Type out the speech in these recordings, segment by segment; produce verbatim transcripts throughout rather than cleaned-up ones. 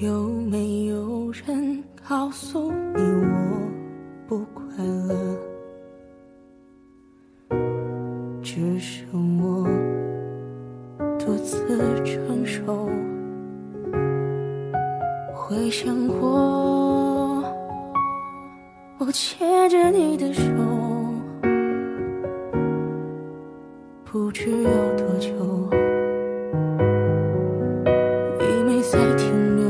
有没有人告诉你我不快乐，只剩我独自承受。回想过我牵着你的手，不知有多久你没再停留。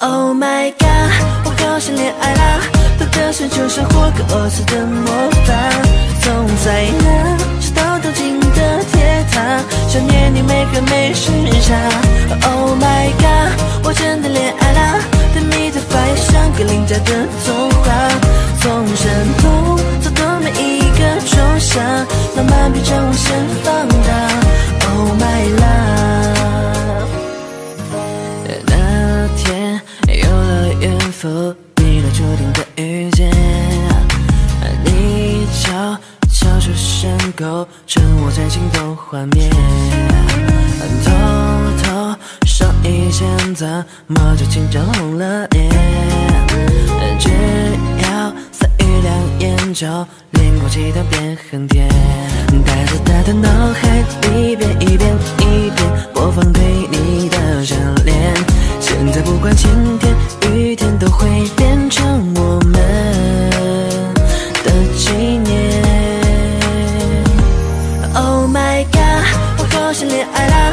Oh my god， 我好想恋爱啦！他的身就是霍格沃茨的魔法，总在那直到东京的铁塔，想念你每个美食家。Oh my god， 我真的恋爱啦！对你的发也像个邻家的童话，从山洞走到每一个钟响，浪漫比张无限放大。Oh my love。你的注定的遇见，你悄悄出身后，趁我在心动幻灭。前怎么就情涨红了眼？只要三鱼两眼就令我气得变很甜。带着他的脑海一遍一遍一遍播放对你的热恋，现在不管晴天雨天都会变成我们的纪念。Oh my god， 我好想恋爱啦！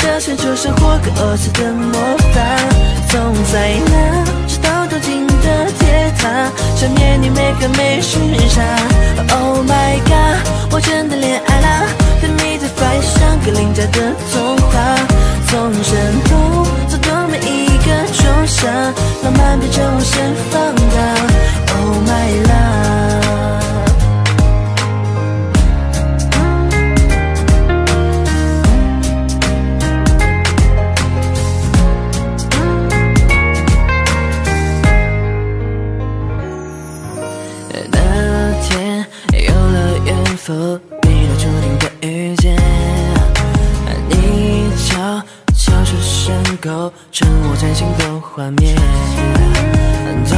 表现出生活给我吃的魔法，从灾难直到东京的铁塔，想念你每个每时日下。Oh my god， 我真的恋爱啦！和你在发像格林家的童话，从山洞走到每一个仲夏，浪漫变成无限放大。Oh my love。 你的注定的遇见，你悄悄出山沟，趁我崭新的画面，偷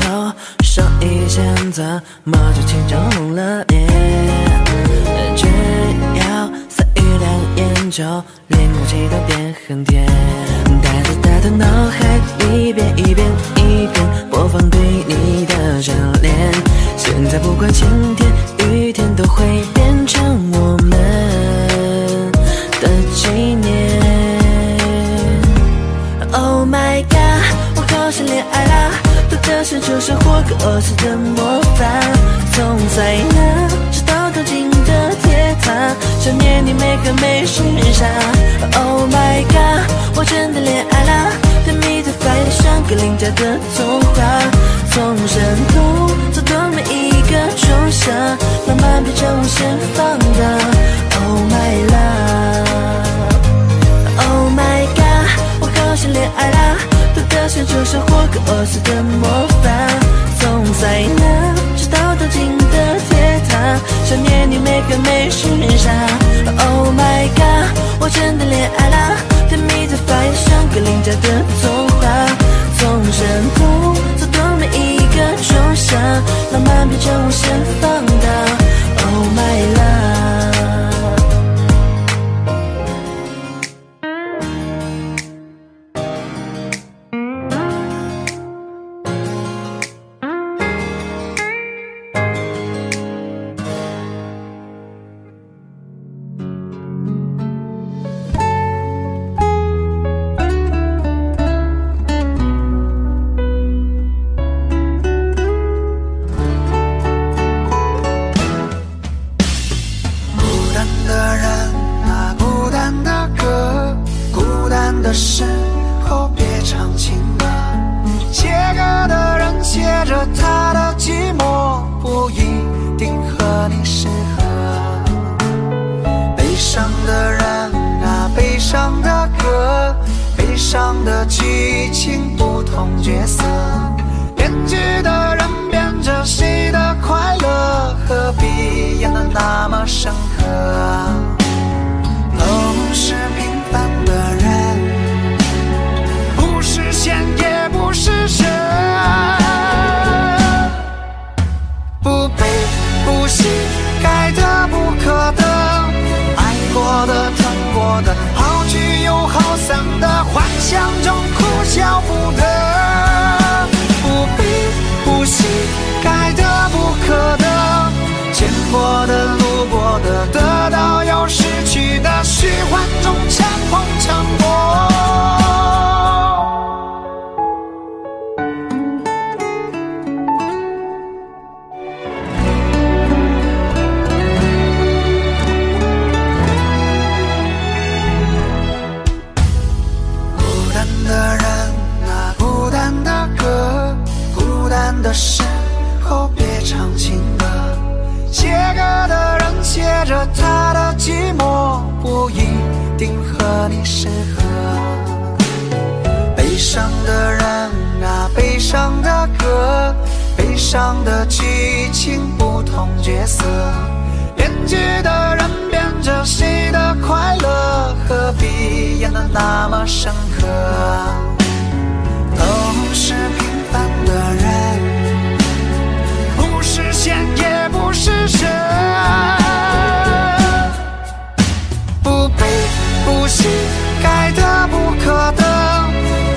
偷上一剑，怎么就情涨红了眼？只要三鱼两眼就令我气得变很甜。带着他的脑海一遍一遍一遍播放对你的热恋，现在不管晴天。 雨天都会变成我们的纪念。Oh my god， 我好想恋爱啦！独特是出生活给我吃的魔法，从灾难直到东京的铁塔，想念你每个每时日下。Oh my god， 我真的恋爱啦！和你在发像格林家的童话，从山洞走到每一。 种下，浪漫变成无限放大。Oh my love， Oh my god， 我好想恋爱啦！独特是出生活给我吃的魔法，从灾难直到东京的铁塔，想念你每个每时日下。Oh my god， 我真的恋爱啦！甜蜜在发芽，像格林家的童话，从山洞走到每一。 一个仲夏，浪漫变成无限放大。Oh my 变得那么深刻。都是平凡的人，不是仙也不是神，不悲不喜，该得不可得，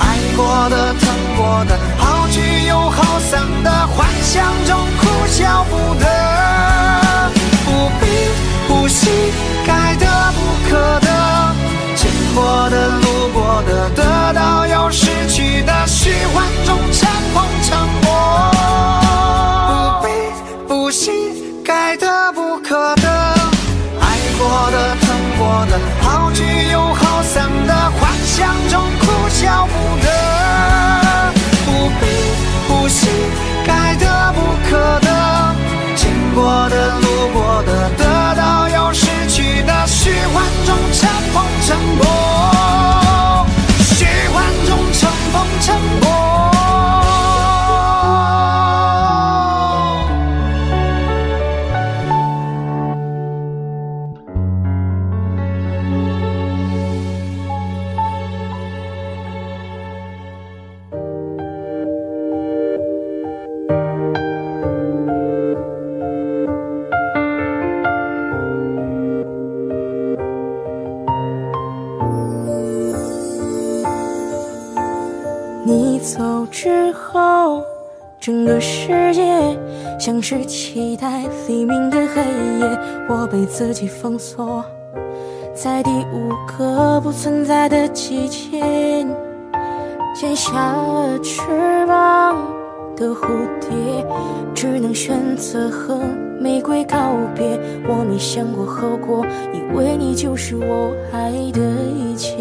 爱过的疼过的，好聚又好散的，幻想中哭笑不得。不悲不喜，该得不可得，见过的路过的，得到又失去的，虚幻中乘风乘波。不悲不喜，该得不可得，爱过的疼过的，好聚又好散的，幻想中哭笑不得。不悲不喜，该得不可得，见过的路过的，得到又失去的，虚幻中乘风乘波，虚幻中乘风乘波。之后，整个世界像是期待黎明的黑夜，我被自己封锁在第五个不存在的季节，剪下了翅膀的蝴蝶只能选择和玫瑰告别。我没想过后果，以为你就是我爱的一切，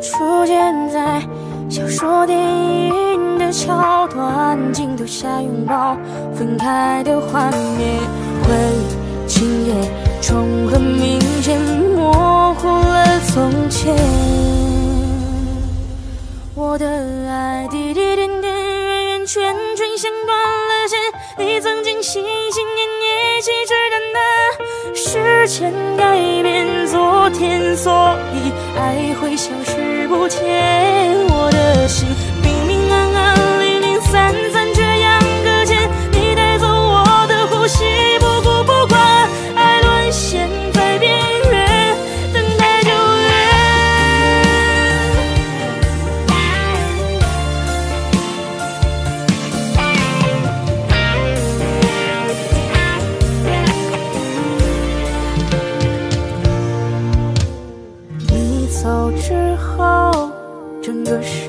出现在小说电影的桥段，镜头下拥抱分开的画面，回忆今夜重合明显，模糊了从前。我的爱滴滴点点，圆圆圈圈，像断了线，你曾经心心念念，岂知感的时间改变昨天，所以爱会消失不见。我的我的心明明暗暗，零零散散，这样搁浅，你带走我的呼吸，不顾不管，爱沦陷在边缘，等待救援。你走之后，整个世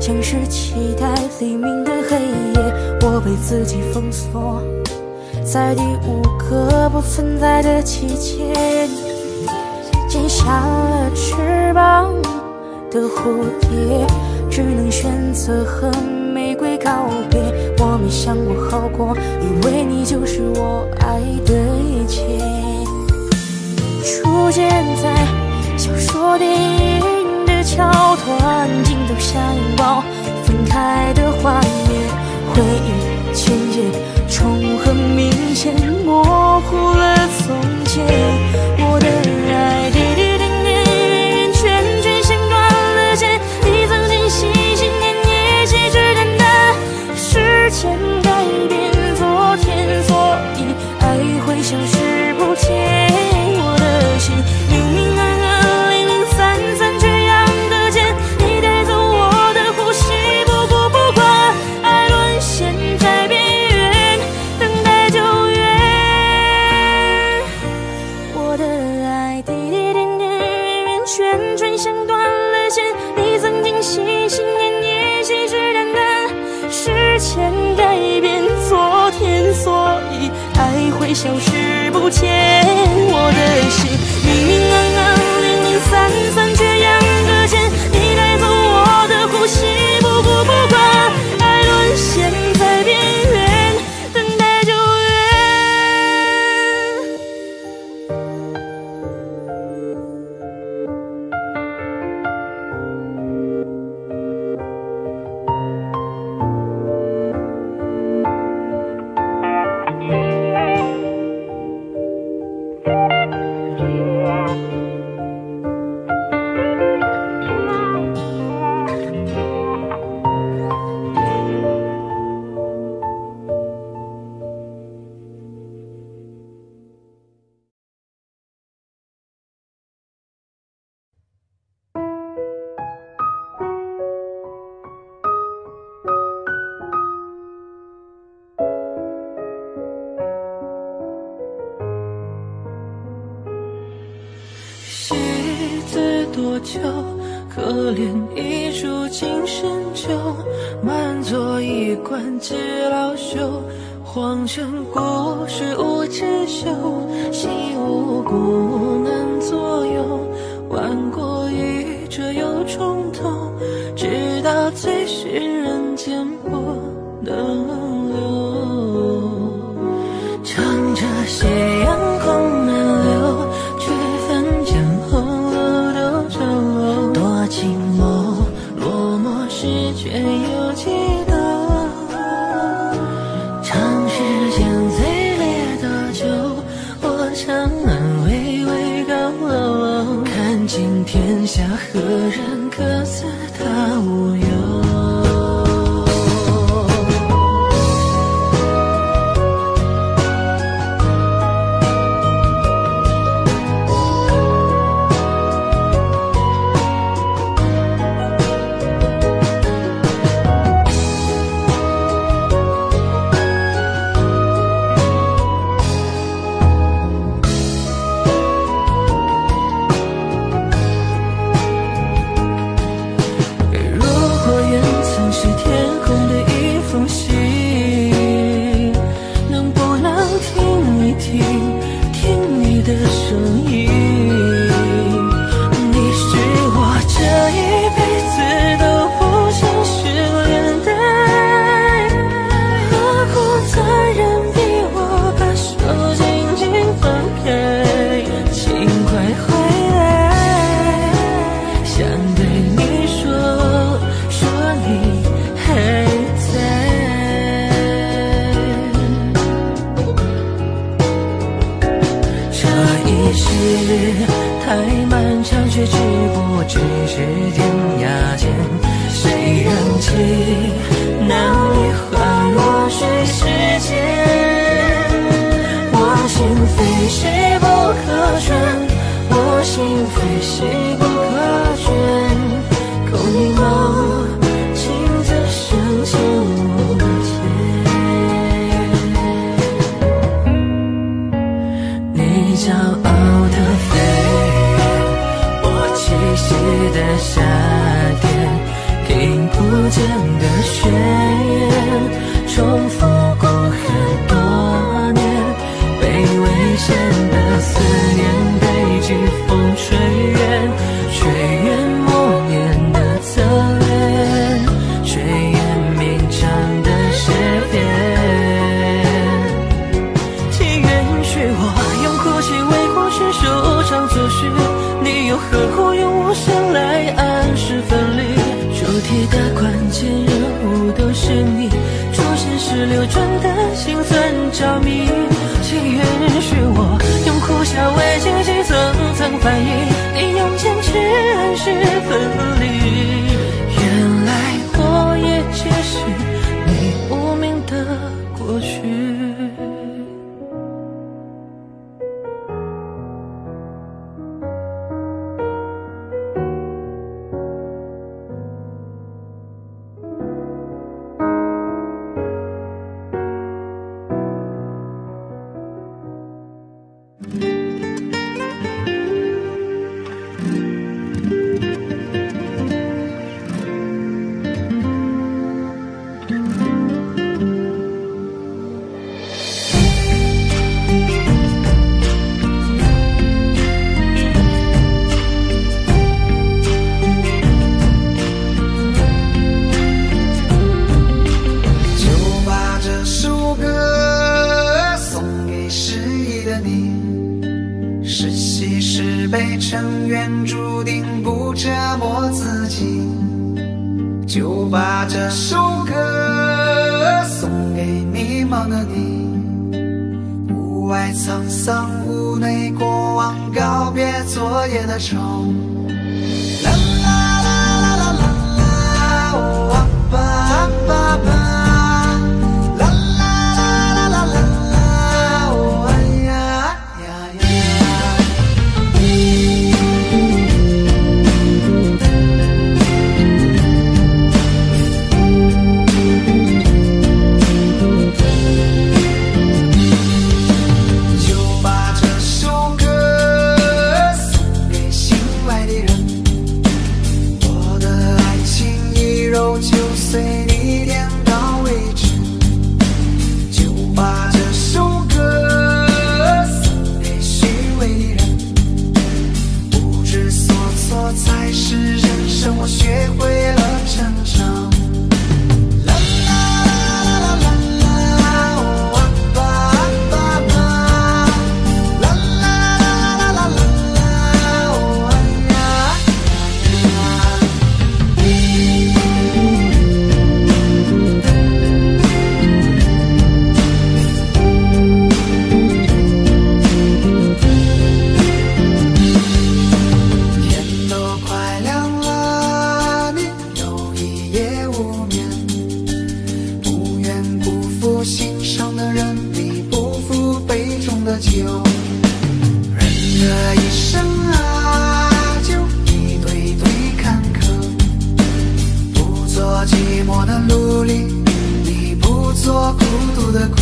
像是期待黎明的黑夜，我被自己封锁在第五个不存在的季节，剪下了翅膀的蝴蝶只能选择和玫瑰告别。我没想过后果，以为你就是我爱的一切，出现在小说电影桥段，镜头下拥抱分开的画面，回忆渐渐重合明显，模糊了从前。我的爱滴滴点点，圆圆圈圈，像断了线，你曾经心心念念，岂知感的时间改变昨天，所以爱会消失不见。我的心明明暗暗，零零散散，心心念念，岂知感的时间改变昨天，所以爱会消失不见。我的心明明暗暗，零零散散，这样搁浅，你带走我的呼吸，不顾不管，爱沦陷在边缘，等待救多久？可怜一株近身酒，满座一罐纸老朽。黄尘故事无知休，习无辜难左右。玩过一折又重头，直到最是人间不能留。乘着斜阳空难留，去凡间红楼多丑陋。多情梦，落寞时却又激动。长时间醉烈多久？我长安巍巍高楼，看尽天下何人可似他无忧。这一生啊，就一堆堆坎坷，不做寂寞的奴隶，你不做孤独的鬼。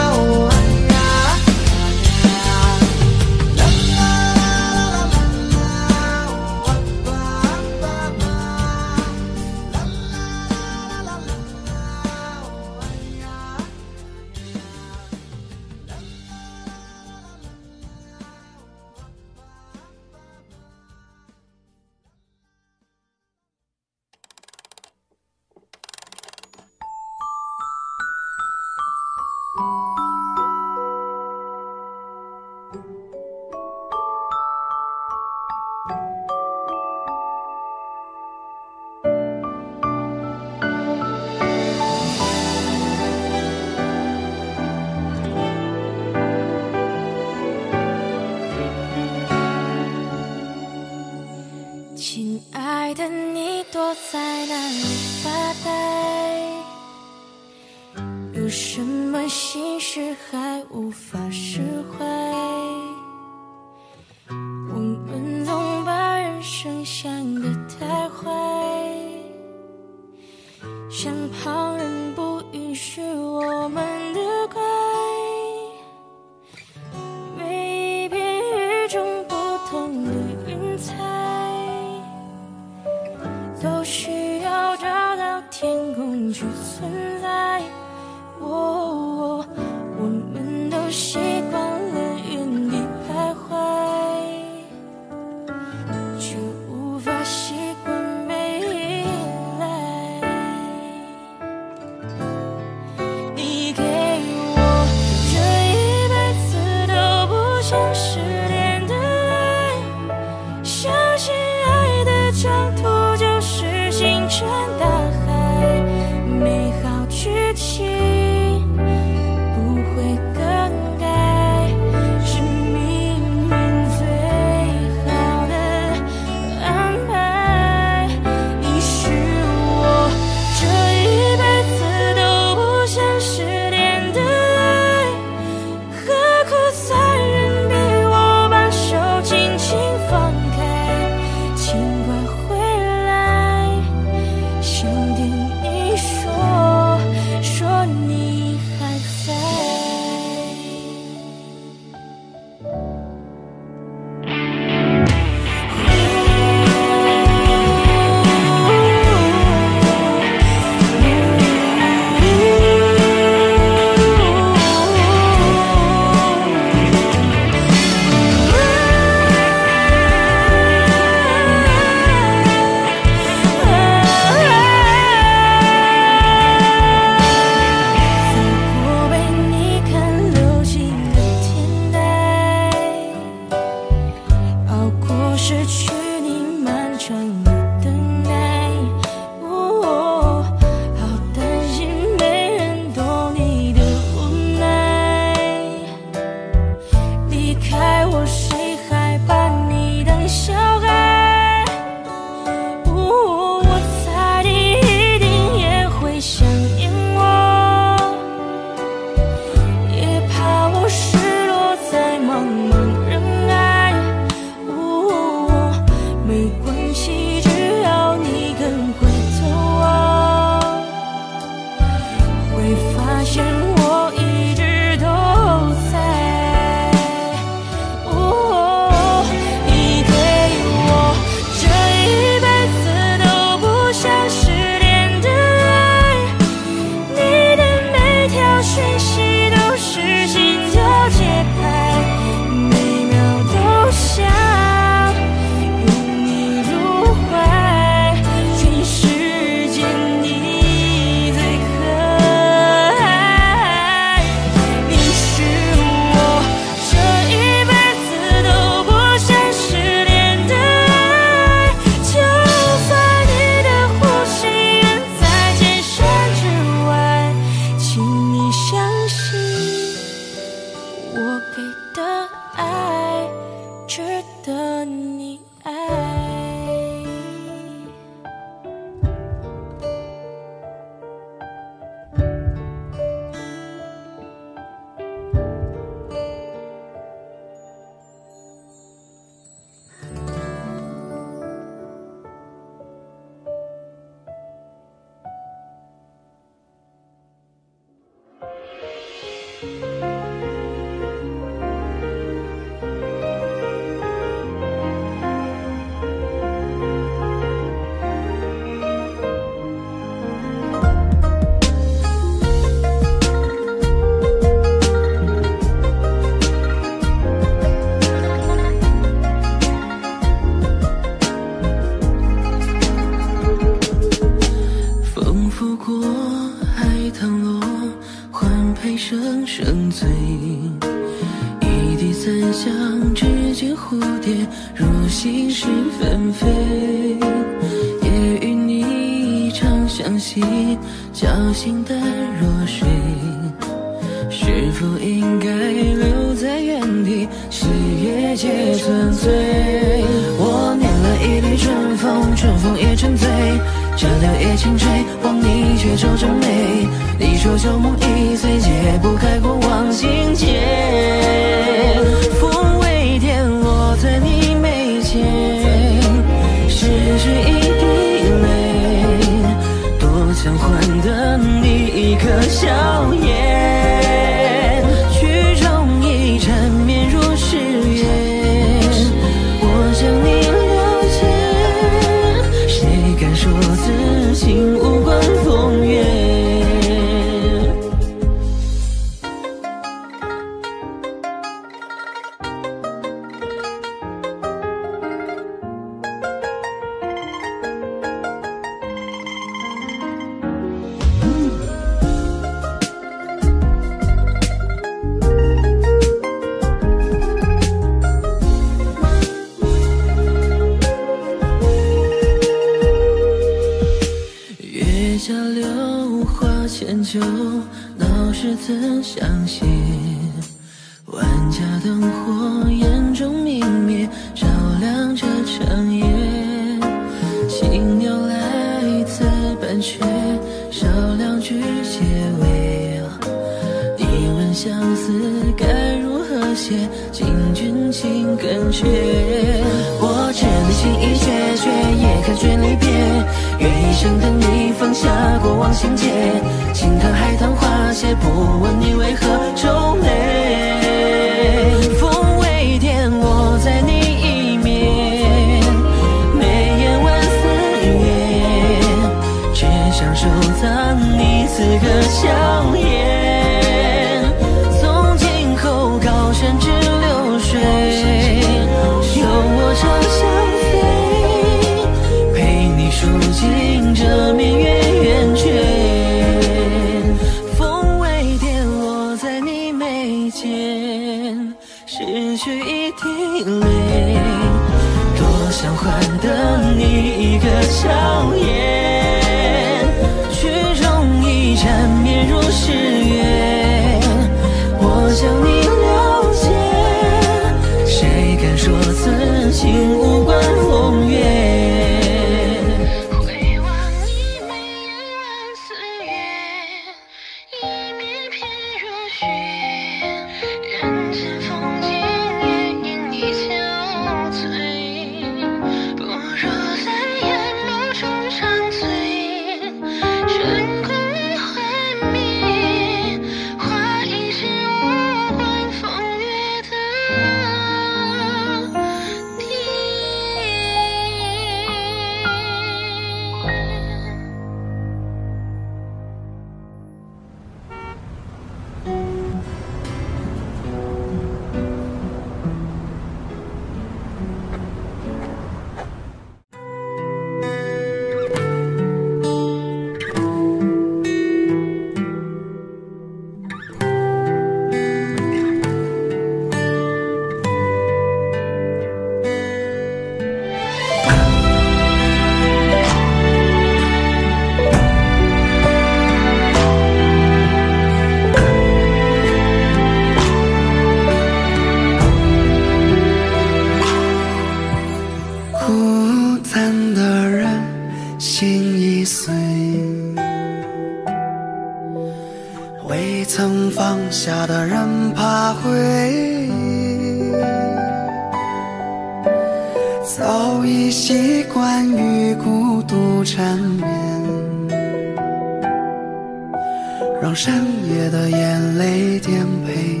让深夜的眼泪颠沛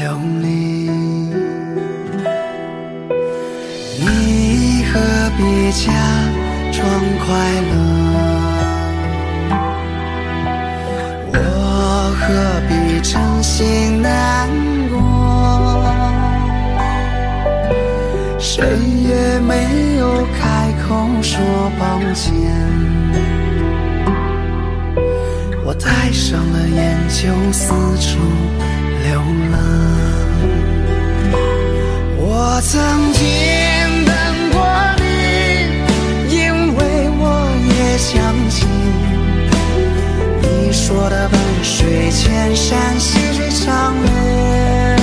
流离。你何必假装快乐，我何必真心难过，谁也没有开口说抱歉，我戴上了眼就四处流浪。我曾经等过你，因为我也相信你说的万水千山细水长流。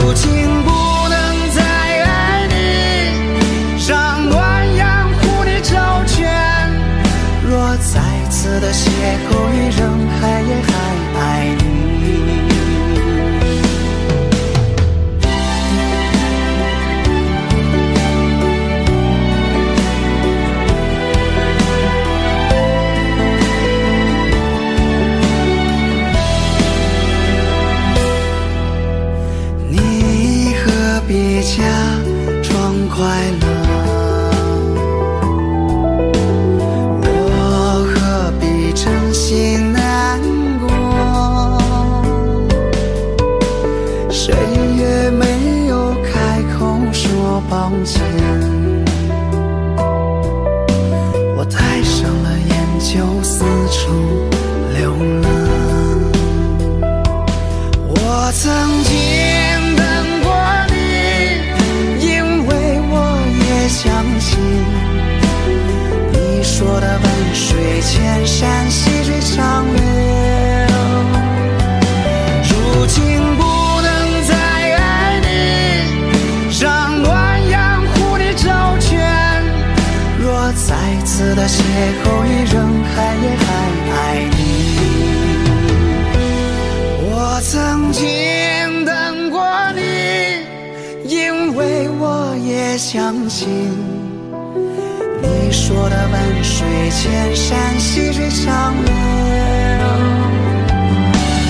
如今的邂逅与人海也还爱你，你何必假装快乐，抱歉，我戴上了眼就四处流浪。我曾经等过你，因为我也相信你说的万水千山细水长流。如今不再次的邂逅与人海也还爱你。我曾经等过你，因为我也相信你说的万水千山细水长流。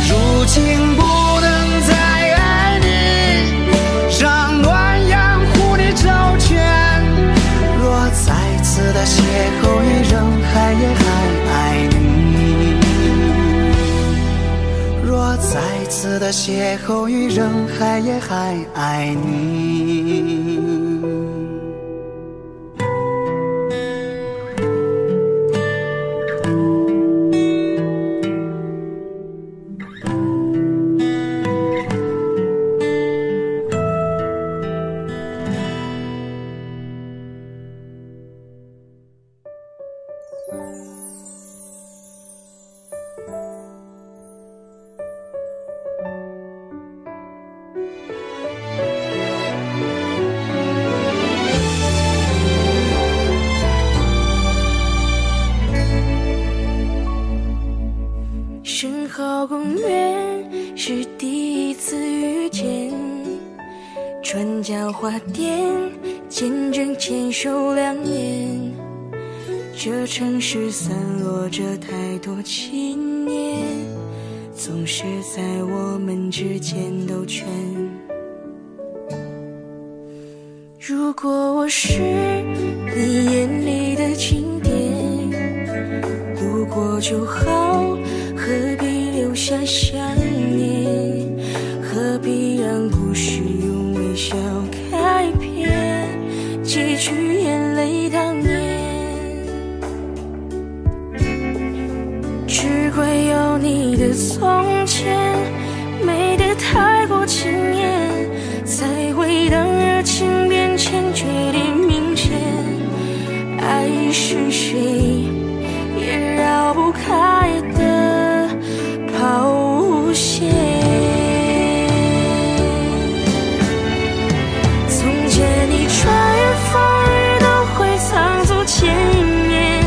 如今不能再爱你，让暖阳护你周全，若再再次的邂逅与人海也还爱你，若再次的邂逅与人海也还爱你。城市散落着太多青年，总是在我们之间兜圈。如果我是你眼里的景点，路过就好，何必留下想念，何必让故事用微笑改变，结局眼泪当年。只会有你的从前，美得太过惊艳，才会当热情变迁决定明天。爱是谁也绕不开的抛线。从前你穿越风雨都会仓促见面，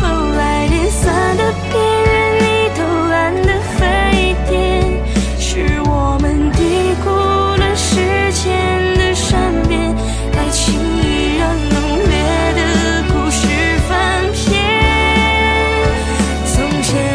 后来点散的别从前。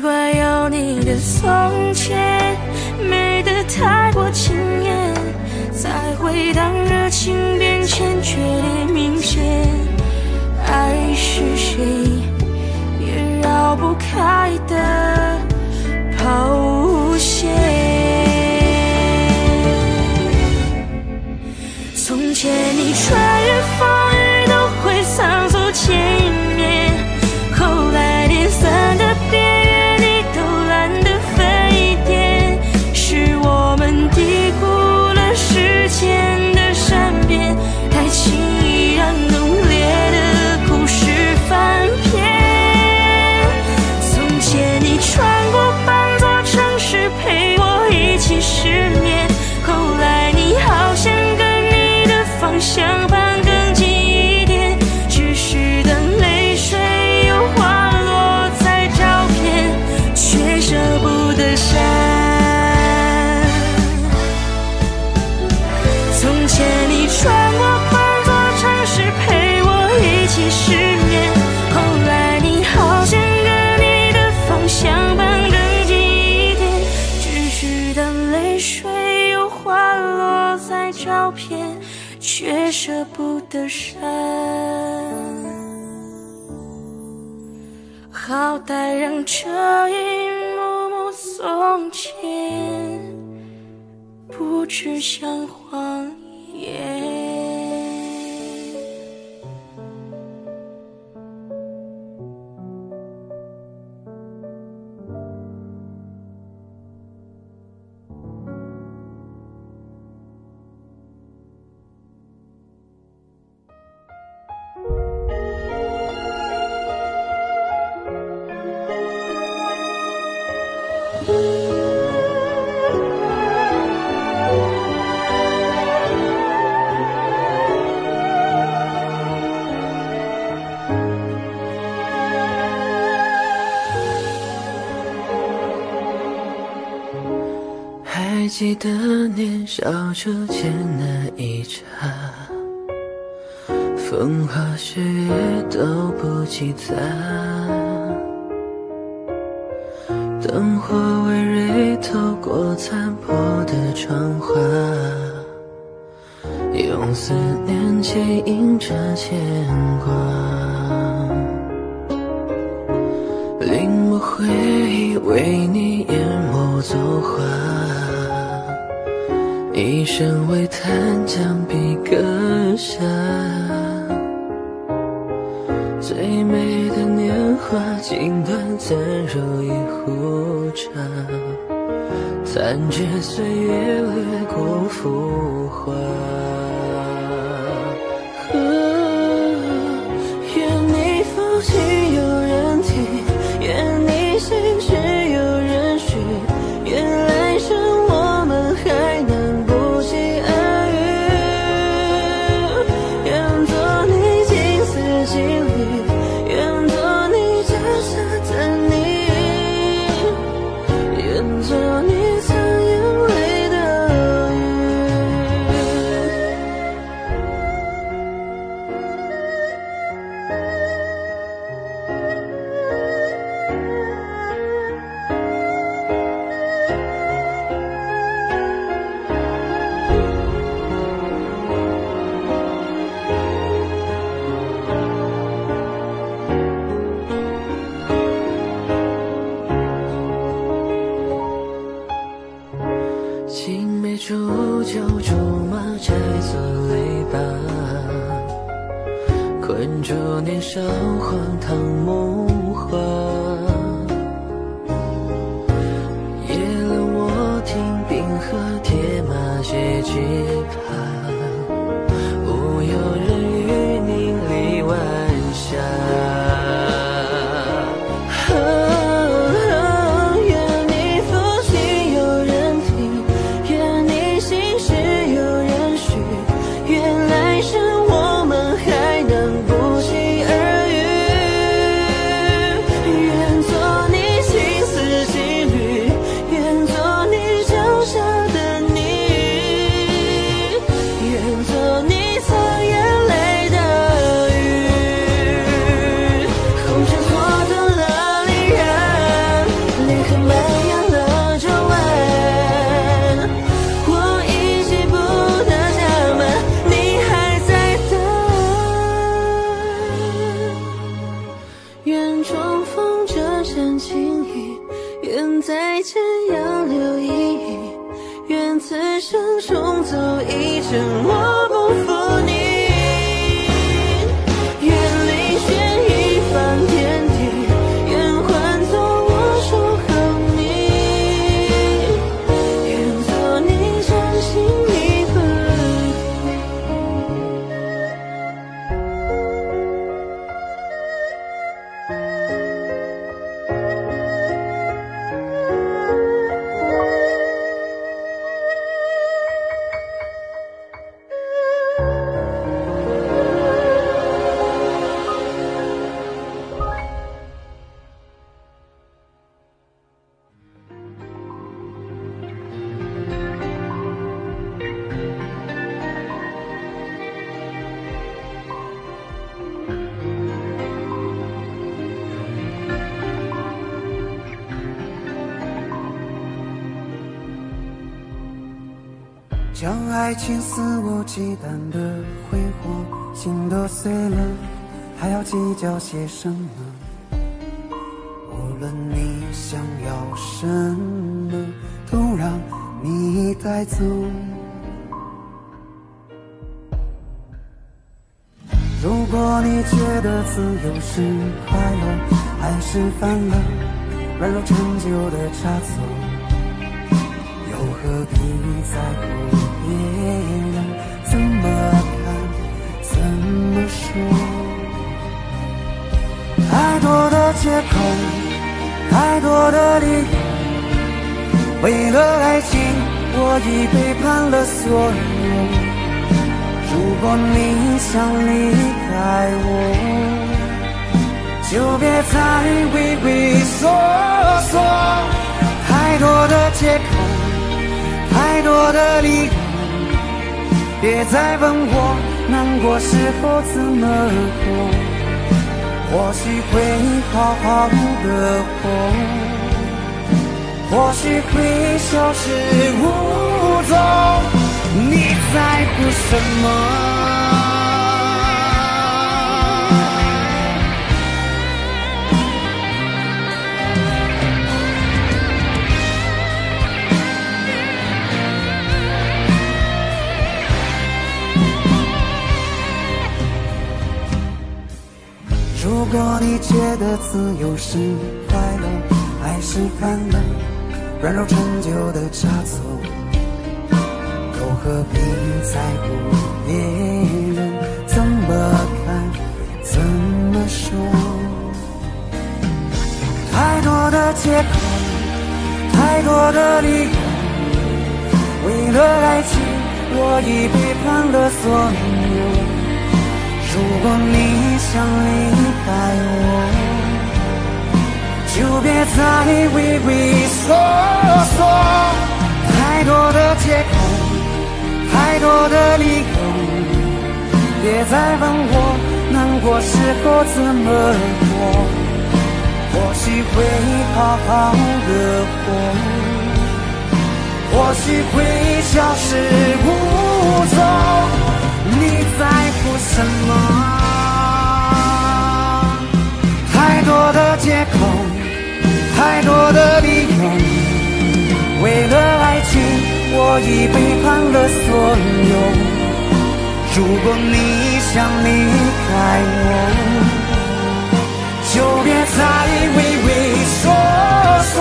习惯有你的从前，美得太过惊艳，才会当热情变欠缺明显。爱是谁也绕不开的抛物线。从前你穿越风雨都会仓促见面，后来连散的别离你都懒得飞点，是我们低估了时间的善变，太轻易让浓烈的故事翻篇。从前你穿过半座城市陪我一起失眠，后来你好像跟你的方向盘更近一点，只是等泪水又滑落在照片，却舍不得删。从前你穿过半座城市陪我一起失眠，后来你好像跟你的方向盘更近一点，只是当泪水又滑落在照片，却舍不得删。好歹让这一幕幕从前不只像谎言。还记得年少初见那一刹，风花雪月都不及杂，灯火微锐透过残破的窗花，用思念牵引着牵挂，临摹回忆为你研墨作画，一生为弹将笔搁下，最美的年华尽短暂如一壶茶，残缺岁月掠过浮华、啊、愿你风情有人听，愿你心事有人寻，愿来生我们还能愿愿再见杨柳依依，愿此生终走一程，我不负你。 将爱情肆无忌惮的挥霍，心都碎了，还要计较些什么？无论你想要什么，都让你带走。如果你觉得自由是快乐，爱是犯了软弱陈旧的差错，又何必在乎？ 别人怎么看，怎么说？太多的借口，太多的理由，为了爱情，我已背叛了所有。如果你想离开我，就别再畏畏缩缩。太多的借口，太多的理由。 别再问我难过时候怎么过，或许会好好的活，或许会消失无踪。你在乎什么？ 如果你觉得自由是快乐，爱是犯了软弱陈旧的差错，又何必在乎别人怎么看、怎么说？太多的借口，太多的理由，为了爱情，我已背叛了所有。 如果你想离开我，就别再畏畏缩缩。太多的借口，太多的理由，别再问我难过时候怎么过。或许会好好的活，或许会消失无踪。 你在乎什么？太多的借口，太多的理由，为了爱情，我已背叛了所有。如果你想离开我，就别再畏畏缩缩。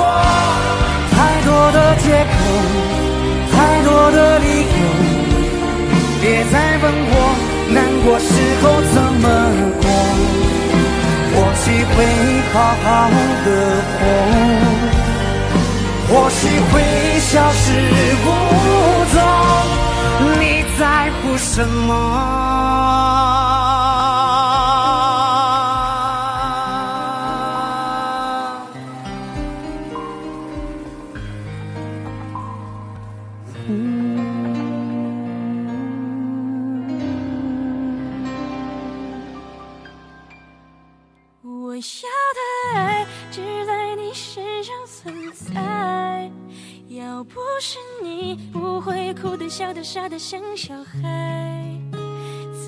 太多的借口，太多的理由。 别再问我难过时候怎么过，或许会好好的活，或许会消失无踪。你在乎什么？ 笑得傻得像小孩，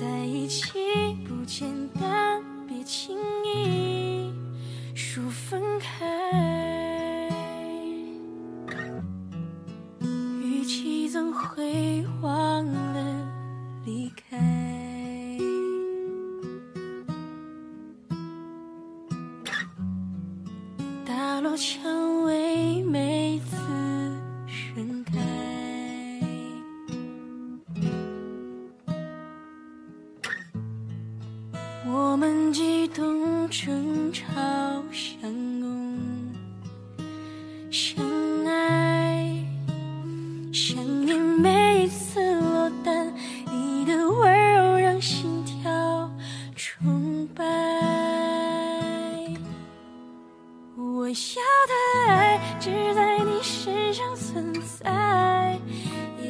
在一起不简单，别轻易说分开。悸动争吵相拥相爱，想念每一次落单，你的温柔让心跳崇拜。我要的爱只在你身上存在，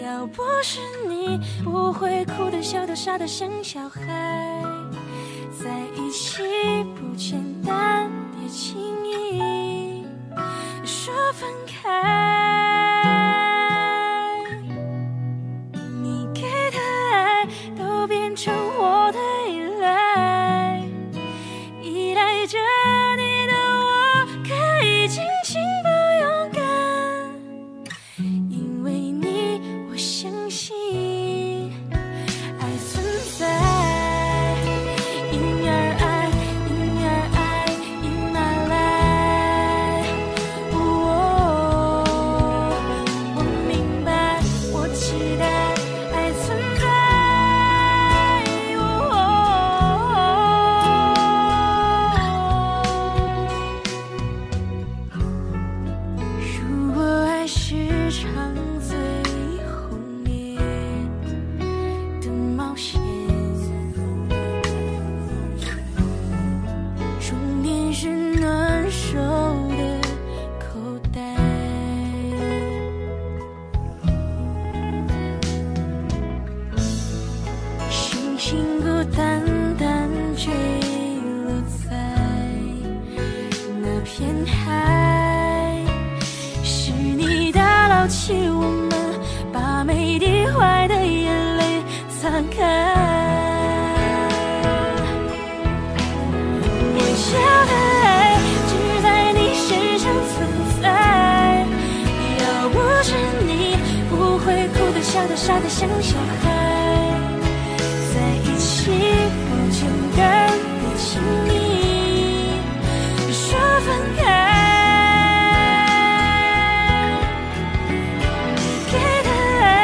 要不是你，我会哭得笑得傻得像小孩。在一起不简单，别轻易说分开。你给的爱都变成我的依赖，依赖着你的我可以清醒不勇敢，因为你我相信爱存在。笑得傻得像小孩，在一起不简单，别轻易说分开。你给的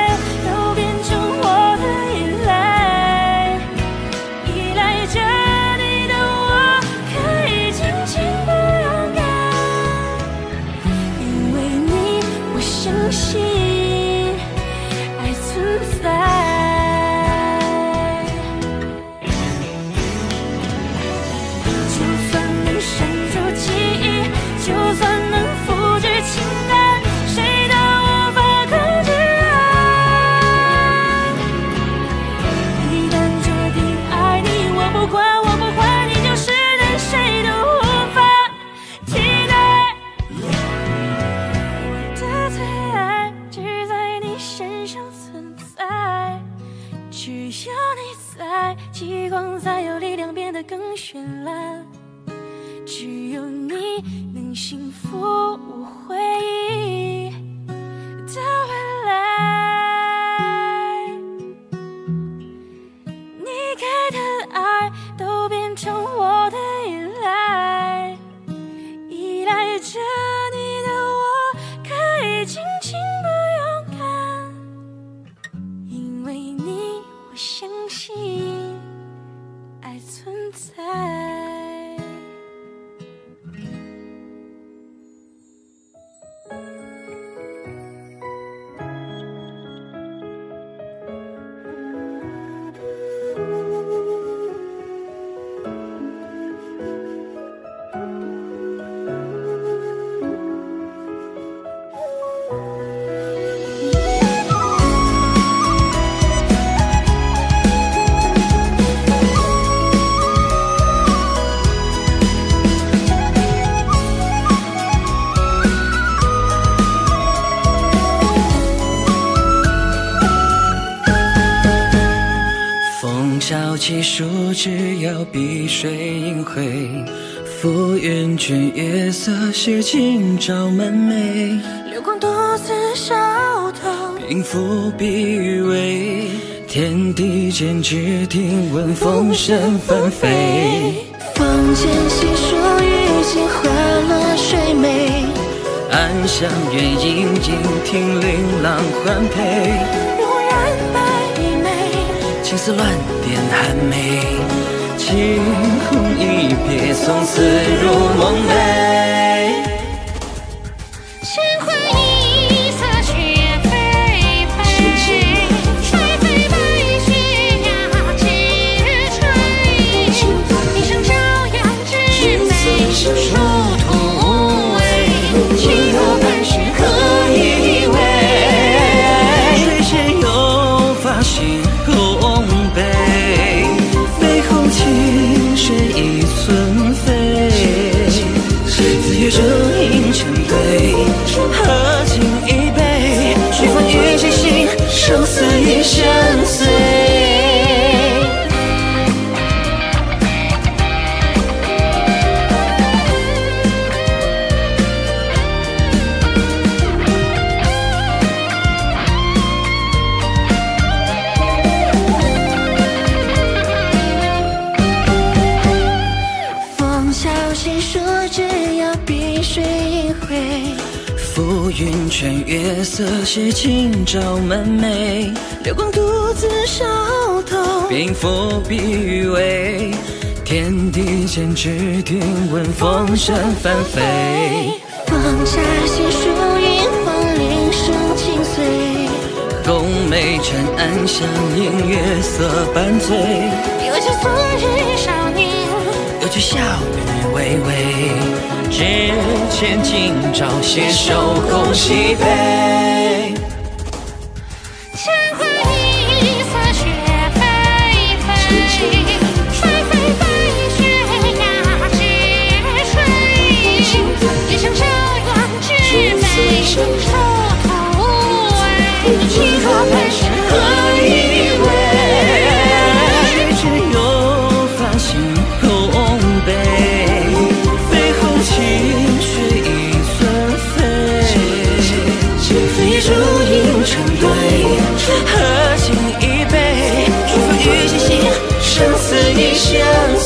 爱都变成我的依赖，依赖着你的我可以轻轻不勇敢，因为你我相信。极光才有力量变得更绚烂，只有你能幸福无悔的未来。你给的爱都变成我的依赖，依赖着你的我可以轻轻不勇敢，因为你我相信爱存在。起树枝摇碧水映辉，浮云卷夜色是今朝满眉，流光独自梢头平伏笔余味，天地间只听闻风声纷飞，风间细数雨尽花落水眉，暗香远影静听琳琅欢配，青丝乱点寒梅，情空一别，从此入梦寐。神话一色雪霏霏，霏霏白雪呀直垂。一生朝阳之美，殊途无味。举头半是何以为？水仙又发新功倍。 情深意存非，子月正影成对，合尽一杯，水风雨皆心，生死与相随。 浮云穿月色，写今朝满眉。流光独自梢头，冰覆碧玉围。天地间只听闻风声翻飞。放下心树影，花铃声清脆。红梅缠暗香，映月色半醉。有句昨日少年，有句笑语微微。 只见今朝携手共西北，长花一色雪霏霏，霏霏白雪呀直垂。一生朝阳之美，殊途无味。举头半是何以为？水仙又发新功倍。 情水已存非，子夜烛影成对，合尽一杯，春风雨皆心，生死亦相随。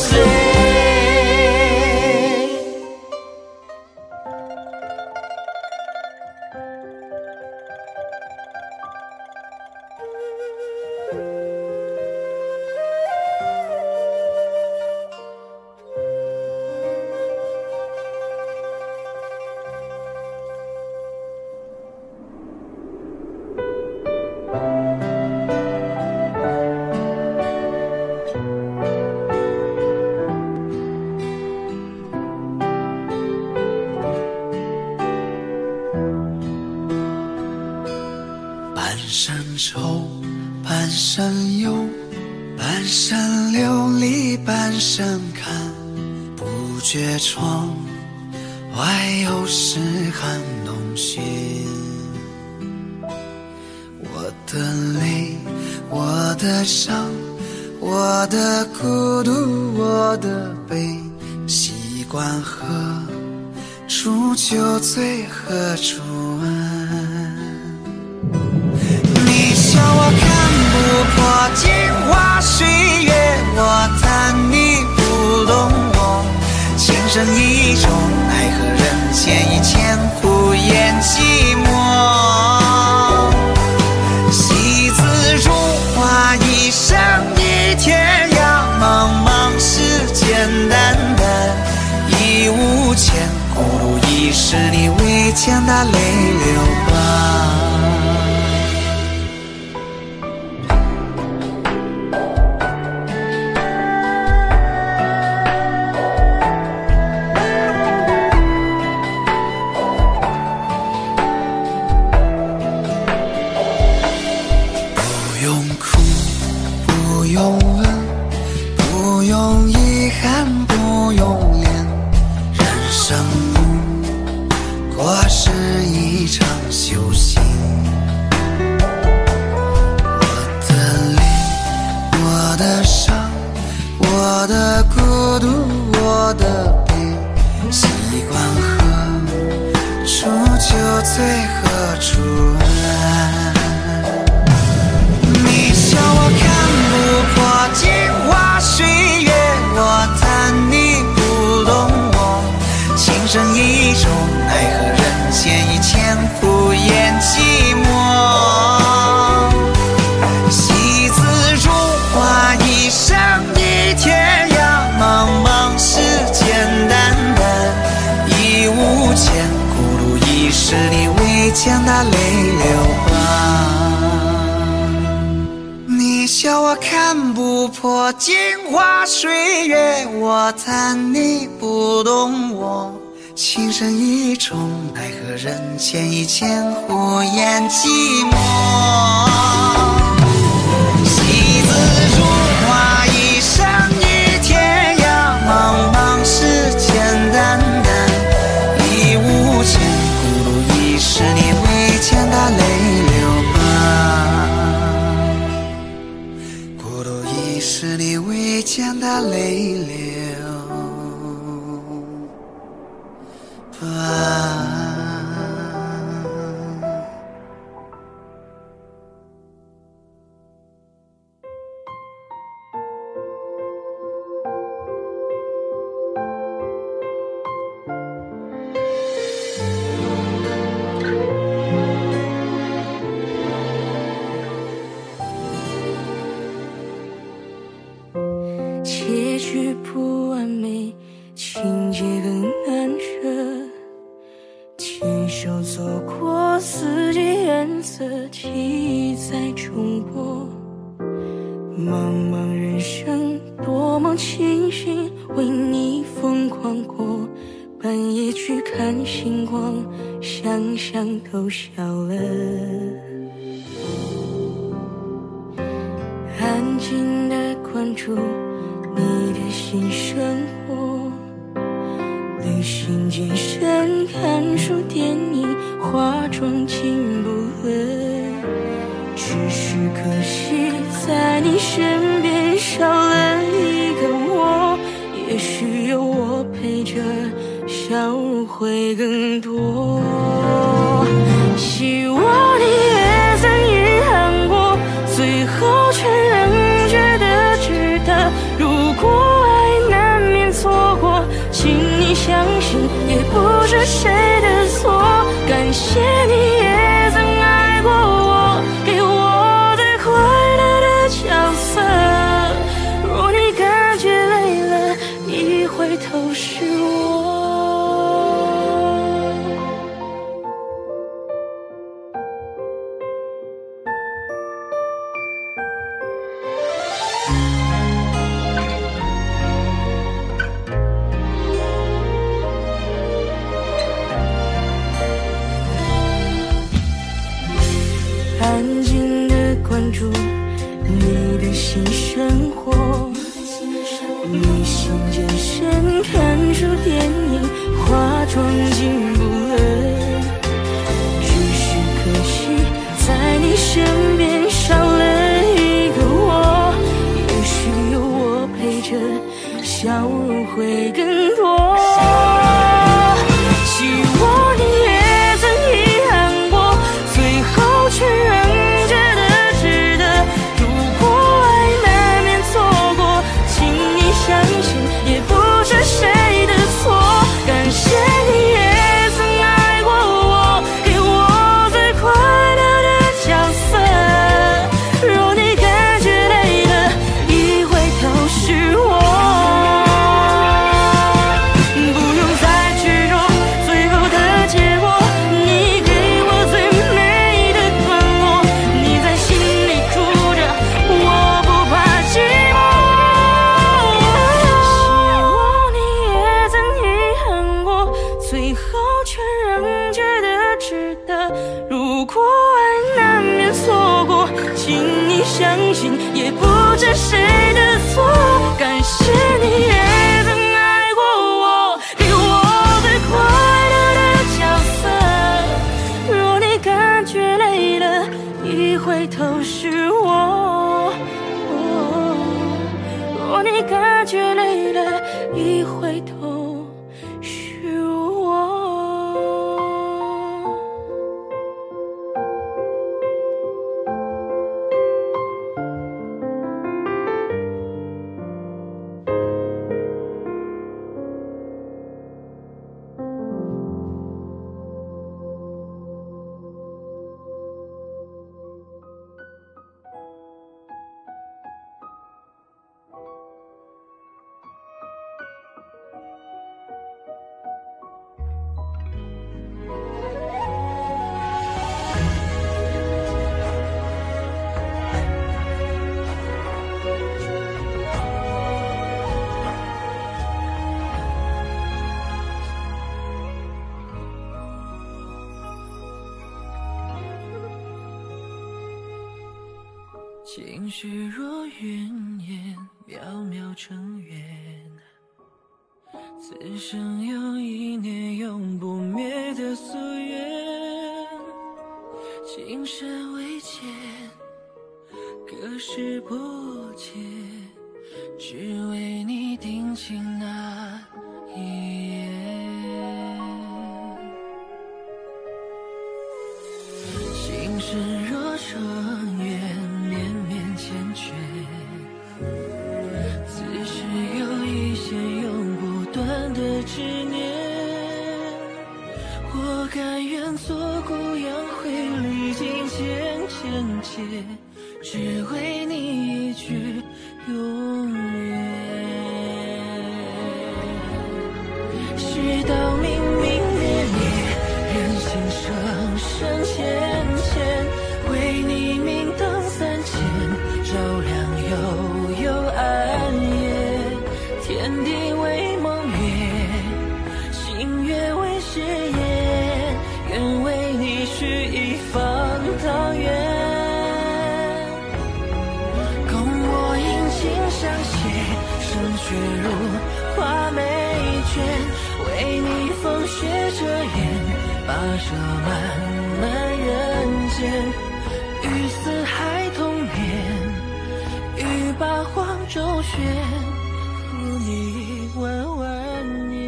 夕子如花，一生一天呀。将那泪流光。你笑我看不破镜花水月，我叹你不懂我。情深意重，奈何人间一千胡言寂寞。 见他泪流吧。结局不完美，情节更难舍。亲手走过四季颜色，记忆在重播。茫茫人生，多梦清醒，为你疯狂过。半夜去看星光，想想都笑了。安静的关注。 你的新生活，旅行健身、看书、电影、化妆进步了，只是可惜在你身边少了一个我。也许有我陪着，笑容会更多。希望你也曾遗憾过，最后却仍觉得值得。如 相信也不是谁的错，感谢你也曾爱过我，给我最快乐的角色。若你感觉累了，一回头是我。 安静的关注你的新生活，你新健身、看书、电影、化妆进步了，只是可惜在你身边少了一个我。也许有我陪着，笑容会更多。希望你也曾遗憾过，最后却。 相信也不知谁的错，感谢你也曾爱过我，给我最快乐的角色。若你感觉累了，一回头是我。哦、若你感觉累了，一回头是我。情绪若云烟，渺渺成缘，此生有一念永不灭的夙愿。青山未见，隔世不解，只为你定情那一眼。情深若彻夜， 缱绻，此时有一些永不断的执念。我甘愿做孤杨灰，历尽千千劫，只为你一句永远。世道明明烈烈，人心生生浅浅，为你明灯三千。 照亮幽幽暗夜，天地为盟约，心愿为誓言，愿为你许一方桃源。共我殷勤相携，胜雪如画眉卷，为你风雪遮掩，跋涉漫漫人间，与四海同眠。 欲把荒州雪，护你万万年。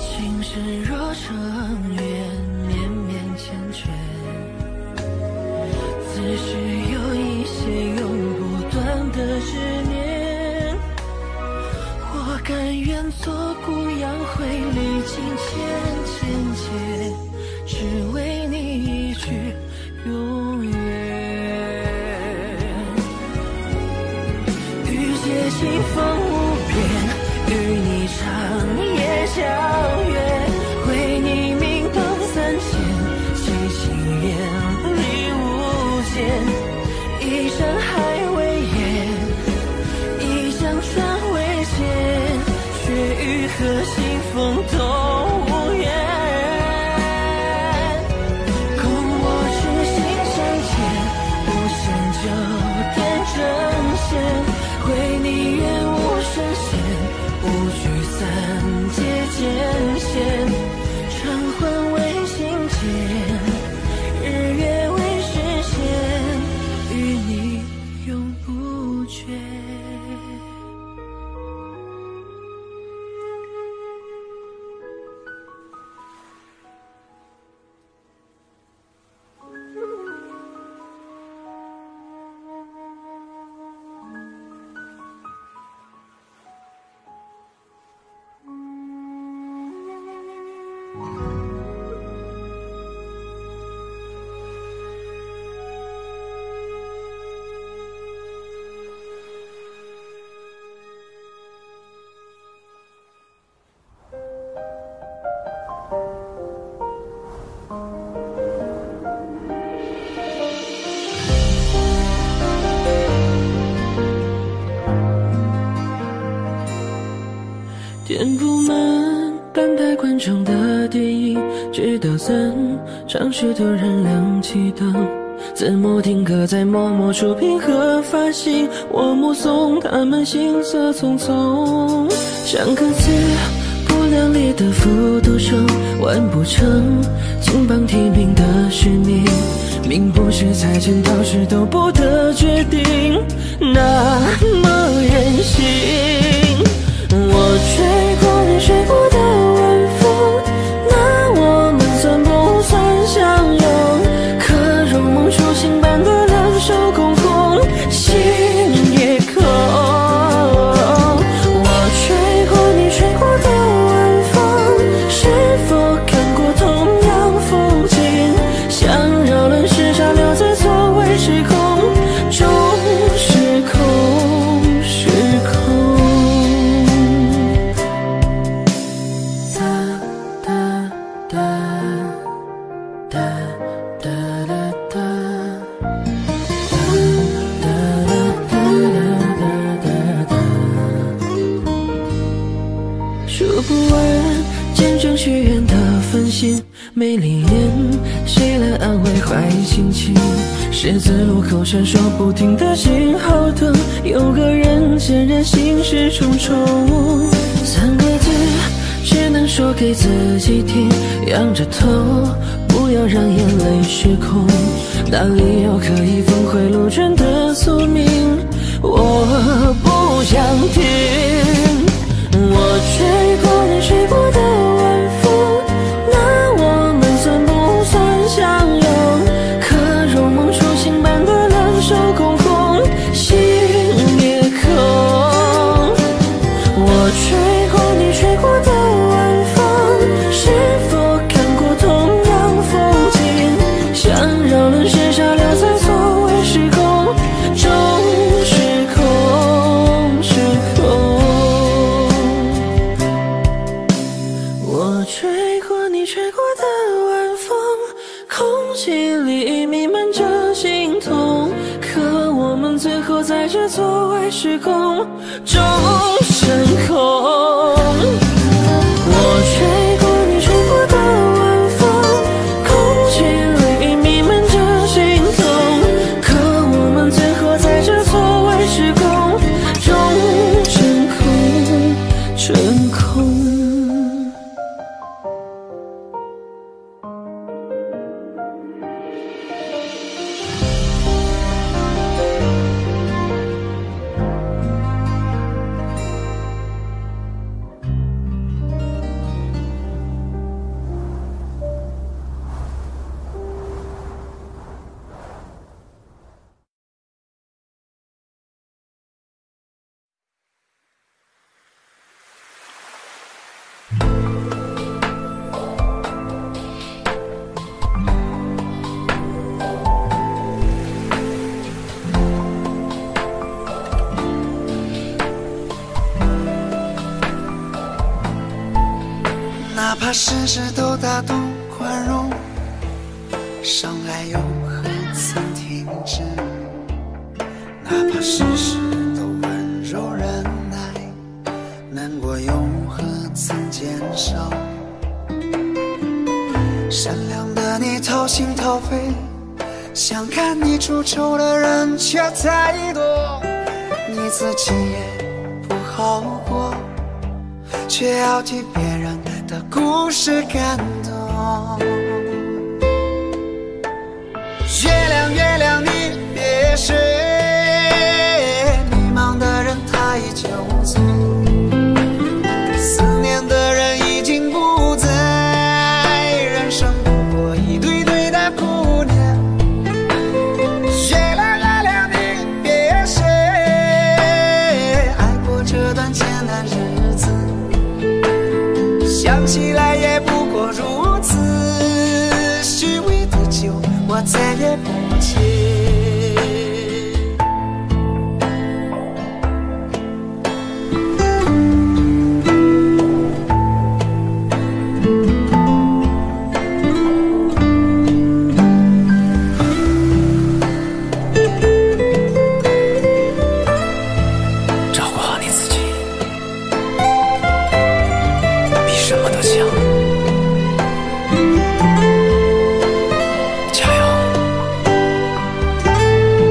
情深若尘缘，绵绵缱绻，此时。 执念，我甘愿做孤杨灰，历尽千千劫，只为你一句永远。雨接清风无边，与你长夜相约，为你明灯三千，七情眼里无间，一山海为。 和信风都无缘，共我痴心相见，无限纠缠针线，为你愿无声线，无惧三界艰险，晨昏为心间，日月为时限，与你永不绝。 填不满半排观众的电影，直到散场时突然亮起灯，字幕定格在默默出品和发行，我目送他们行色匆匆，像个自不量力的复读生，完不成金榜题名的使命，命不是猜拳，导师都不得决定，那么任性。 我吹过你吹过的晚风，那我们算不算相拥？可如梦初醒般的两手空空，心也空。我吹过你吹过的晚风，是否看过同样风景？像扰乱时差，留在错位时空。 时空，时空。一眼，谁来安慰坏心情？十字路口闪烁不停的信号灯，有个人显然心事重重。三个字，只能说给自己听，仰着头，不要让眼泪失控。哪里有可以峰回路转的宿命？我不想听。我吹过你吹过的晚风，那我们算不算相拥？可如梦初醒般的两手空空，心也空。我吹过你吹过的晚风，是否看过同样风景？想扰乱喧嚣，留在所谓时空中时空时空。我吹过你吹过的晚风，空气里弥漫着心痛。可我们最后在这所谓时空中深空。我吹过你吹过的晚风，空气里弥漫着心痛。可我们最后在这所谓时空中真空真空。哪怕事事都大度宽容，伤害又何曾停止？哪怕事事都温柔忍耐，难过又何曾减少？善良的你掏心掏肺，想看你出丑的人却太多，你自己也不好过，却要替别人的故事感动。月亮月亮你别睡，迷茫的人他已经走，思念的人已经不在。人生不过一堆堆的姑娘，月亮月亮你别睡，爱过这段艰难日子，想起来也不过如此，虚伪的酒我再也不接。照顾好你自己，比什么都强。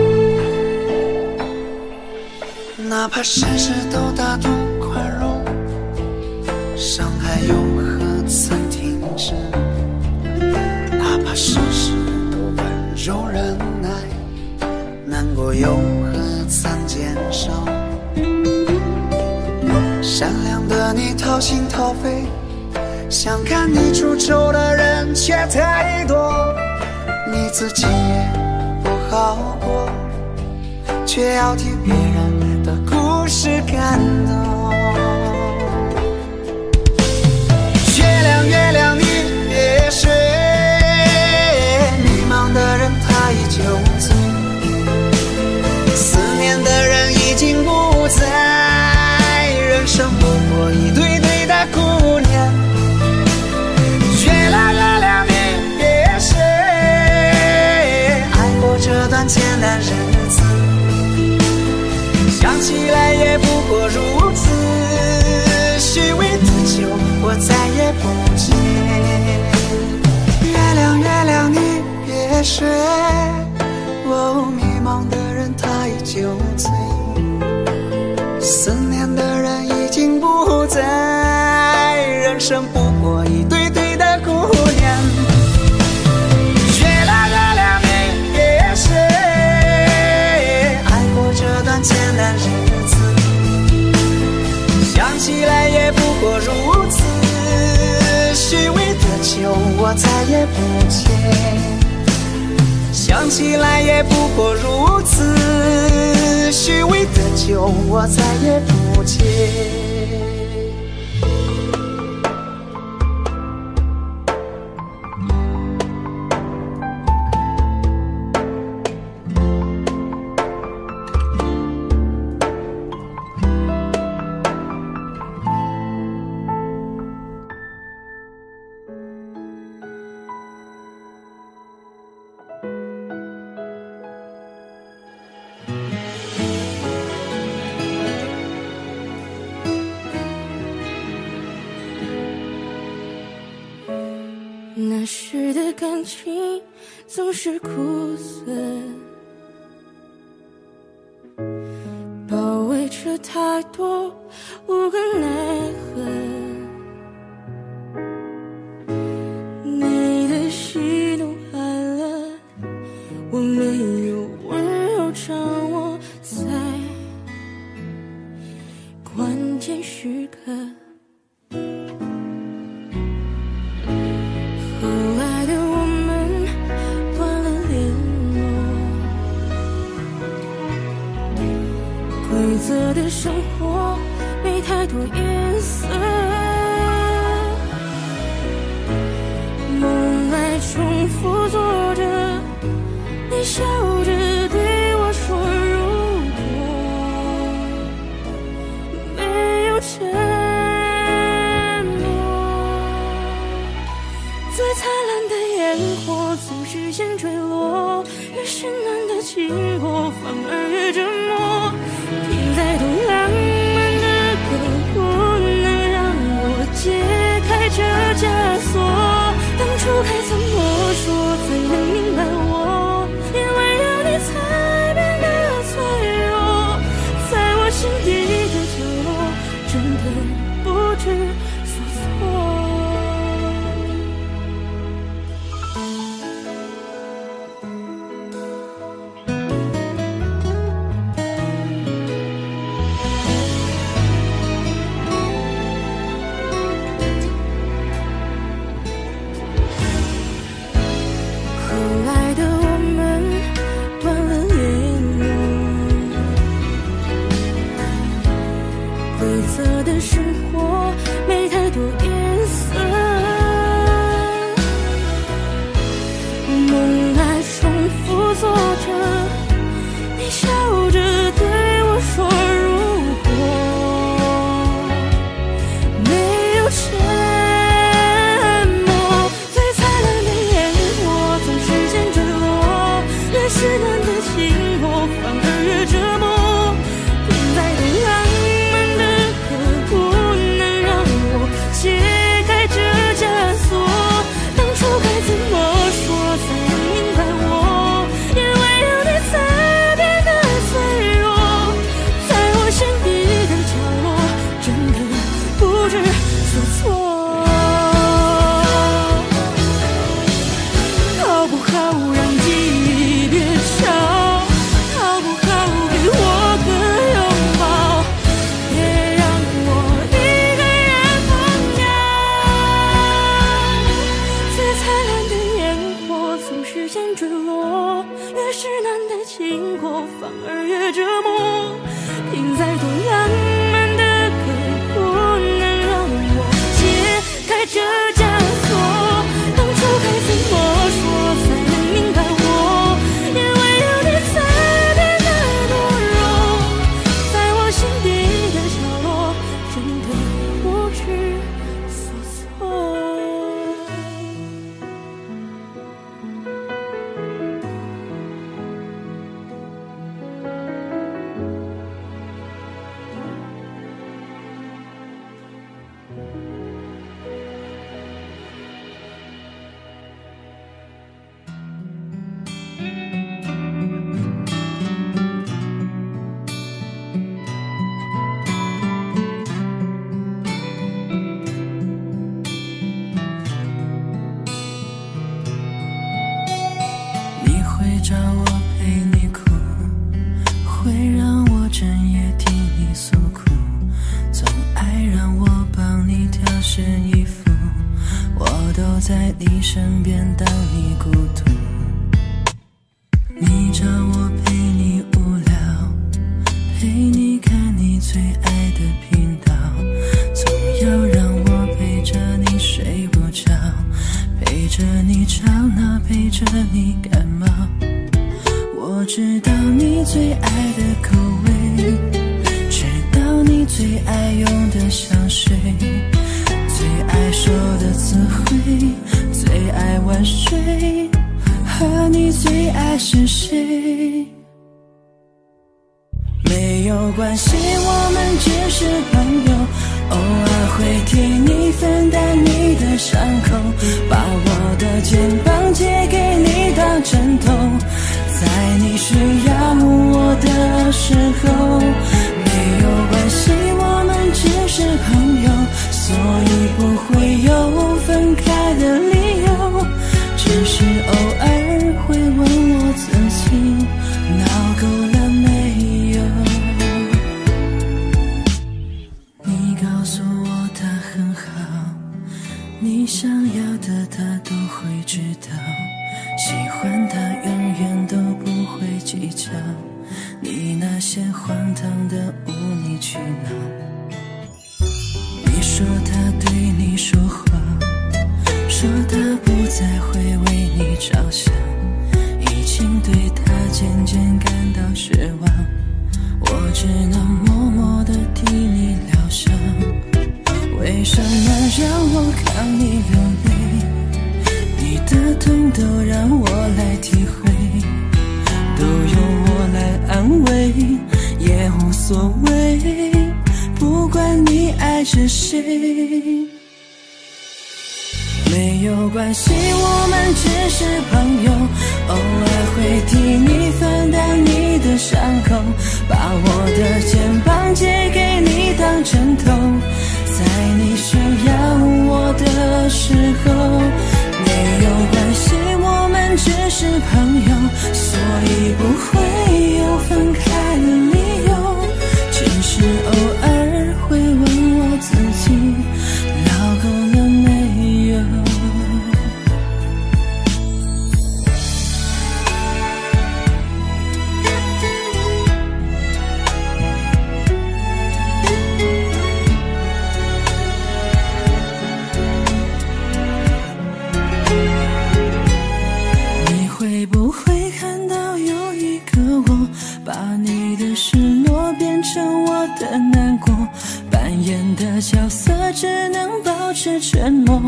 哪怕事事都大度宽容，伤害又何曾停止？哪怕事事都温柔忍耐，难过又何曾减少？善良的你掏心掏肺，想看你出丑的人却太多，你自己也不好过，却要替别人的故事感动。月亮月亮你别睡，迷茫的人他已经走，思念的人已经不在。人生不过一堆堆的姑娘，月亮月亮你别睡，爱过这段艰难日子，想起来也不过如此，的雪，哦，迷茫的人他已酒醉，思念的人已经不在，人生不过一堆堆的苦念。雪啦啦啦没也是爱过这段艰难日子，想起来也不过如此，虚伪的酒我再也不见，想起来也不过如此，虚伪的酒我再也不接。那时的感情总是苦涩，包围着太多无可奈何，你的喜怒哀乐我没有温柔掌握，在关键时刻色的生活没太多颜色，梦来重复做着，你笑着对我说，如果没有承诺，最灿烂的烟火总是先坠落，越深难的经过反而越折磨，太多浪漫的歌不能让我解开这枷锁，当初该怎么说才能明白我，因为有你才变得脆弱，在我心底的角落真的不知所措。人当你孤独，你找我陪你无聊，陪你看你最爱的频道，总要让我陪着你睡不着，陪着你吵闹，陪着你感冒。我知道你最爱的口味，知道你最爱用的香水，最爱说的词汇，最爱晚睡，和你最爱是谁？没有关系，我们只是朋友，偶尔会替你分担你的伤口，把我的肩膀借给你当枕头，在你需要我的时候。没有关系，我们只是朋友，所以不会有分开的理由。只是偶尔会问我自己闹够了没有，你告诉我他很好，你想要的他都会知道，喜欢他永远都不会计较，你那些荒唐的无理取闹，你说他对你说谎，说他不再会为你着想，已经对他渐渐感到失望，我只能默默地替你疗伤。为什么让我扛你流泪，你的痛都让我来体会，都由我来安慰，也无所谓，不管你爱着谁。没有关系，我们只是朋友，偶尔会替你分担你的伤口，把我的肩膀借给你当枕头，在你需要我的时候。没有关系，我们只是朋友，所以不会有分开的理由，只是偶尔会问我自己闹够了没有。把你的失落变成我的难过，扮演的角色只能保持沉默，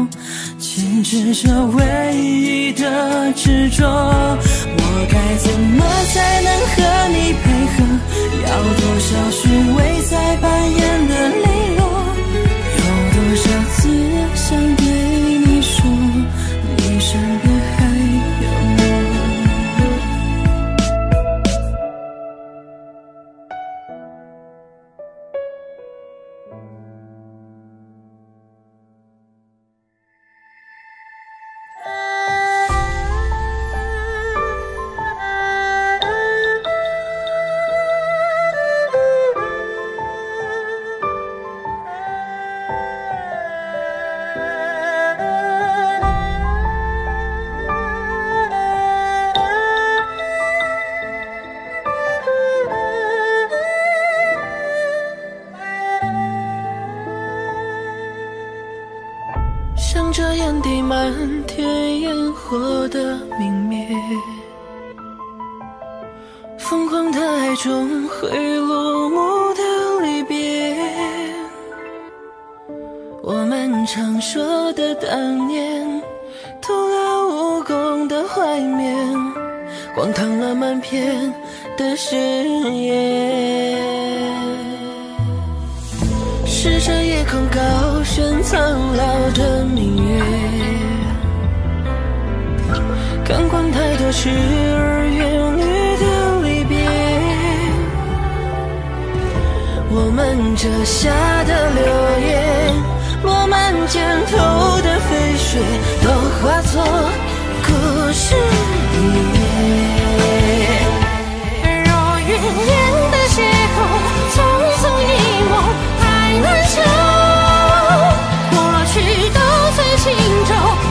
坚持着唯一的执着。我该怎么才能和你配合，要多少虚伪才扮演的利落，有多少次想对你说你身边轻舟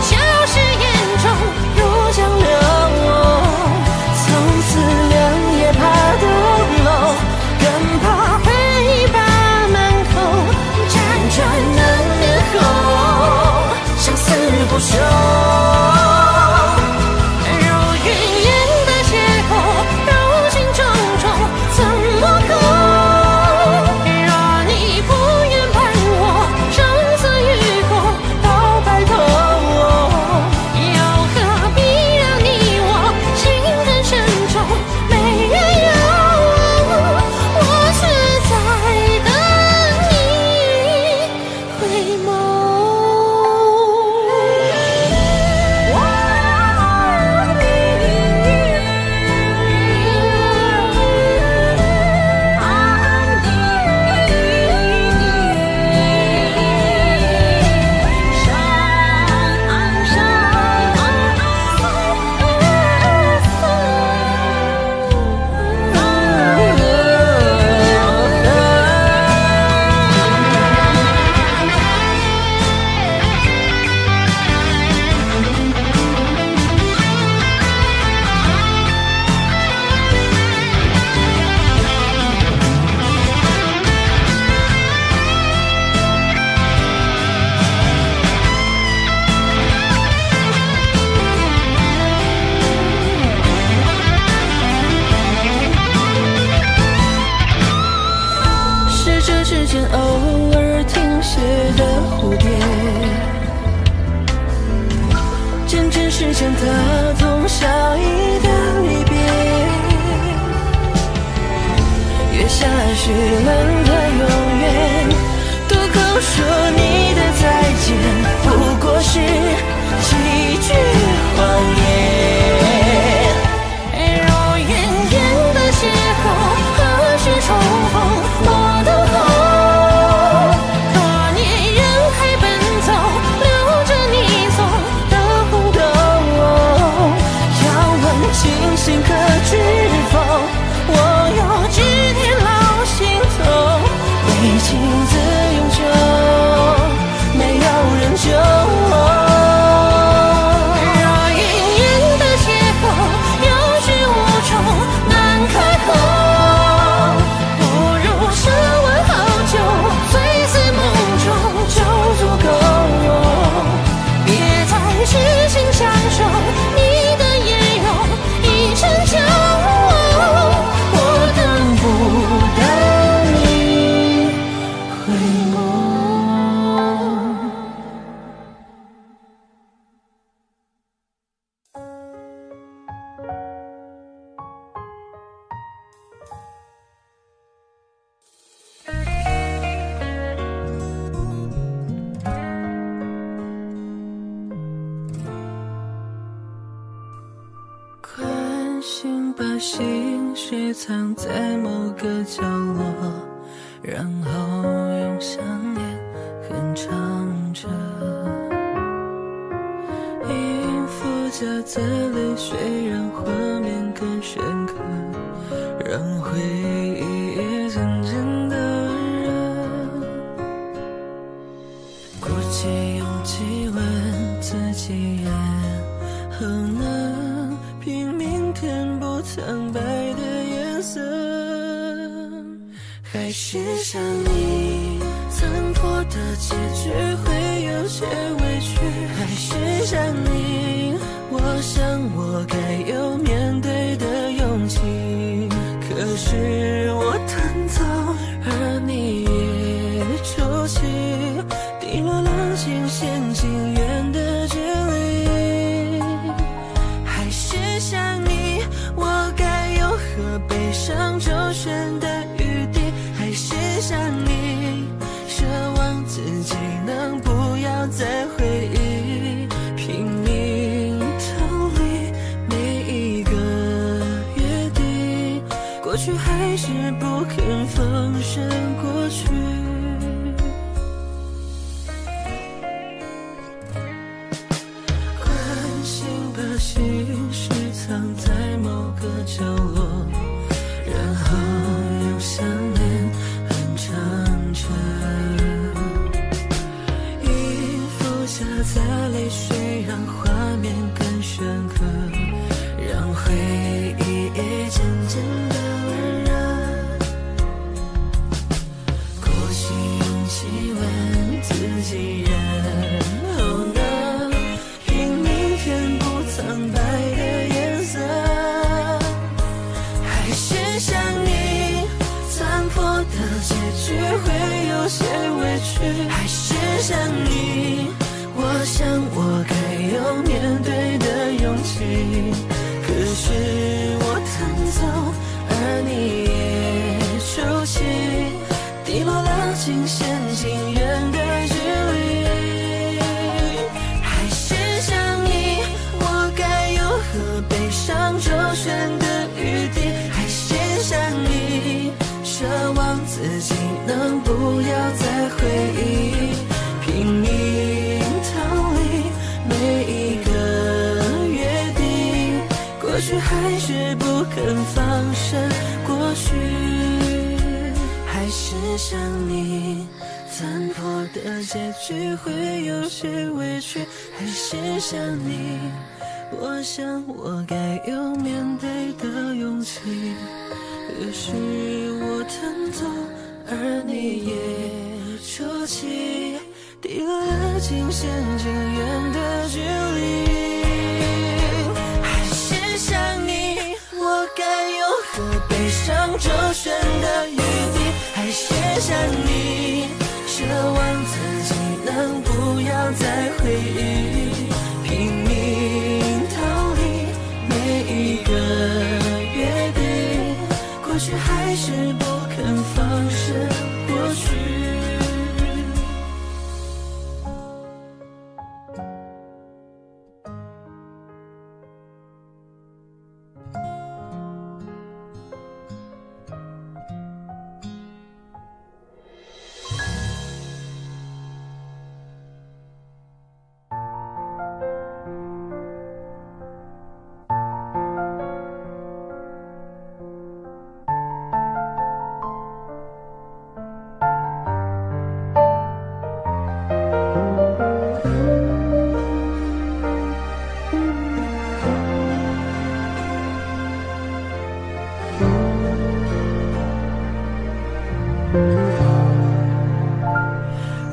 消失眼中。真的通宵一段离别，月下许冷的永远，多口说你的再见，不过是几句谎言。爱若远远的邂逅，何时重逢我等候？多年人海奔走，留着你送的红豆。遥望清醒，可知否我有知天老心头？为情字永久，没有人救。 藏在某个角落，然后用想念哼唱着，音符夹在泪水，让画面更深刻，让回忆也渐渐的热。鼓起勇气问自己，也何能拼命填补苍白。 还是像你，残破的结局会有些委屈。还是像你，我想我该有面对的勇气。可是我弹奏，而你也抽泣，滴落冷清陷进远的距离。还是像你，我该有和悲伤周旋的余地。 想你，奢望自己能不要再回忆，拼命逃离每一个约定，过去还是不肯放任过去。 再回忆，拼命逃还是不肯放手过去。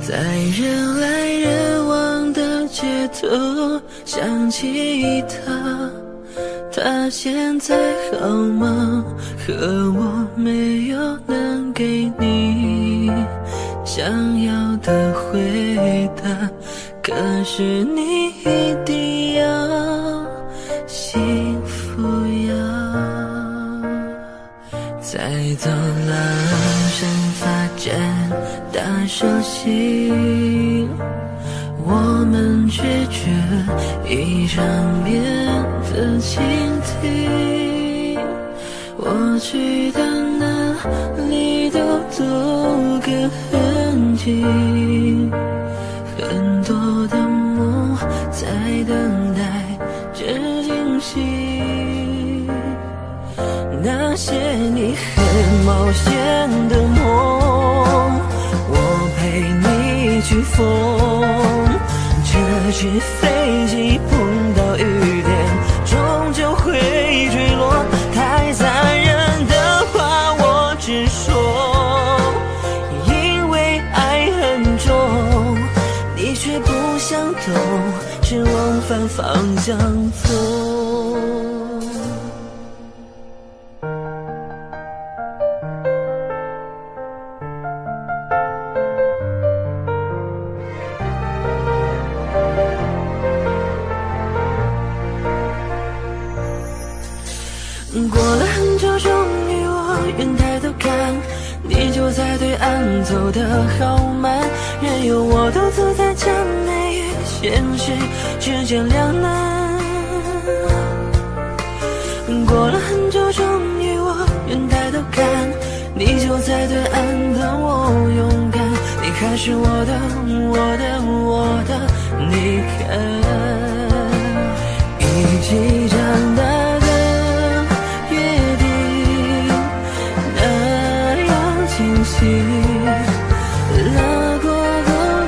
在人来人往的街头想起他，他现在好吗？可我没有能给你想要的回答，可是你一定要幸福呀。再走了展大手心，我们拒绝一场面的倾听，我去到哪里都走个痕迹，很多的梦在等待着惊喜，那些你很冒险的梦去疯，这只飞机碰到雨点，终究会坠落。太残忍的话我只说，因为爱很重，你却不想懂，只往反方向走。过了很久，终于我愿抬头看，你就在对岸，走得好慢，任由我独自在将爱与现实之间两难。过了很久，终于我愿抬头看，你就在对岸等我勇敢，你还是我的我的我的，你看一起长大。拉过的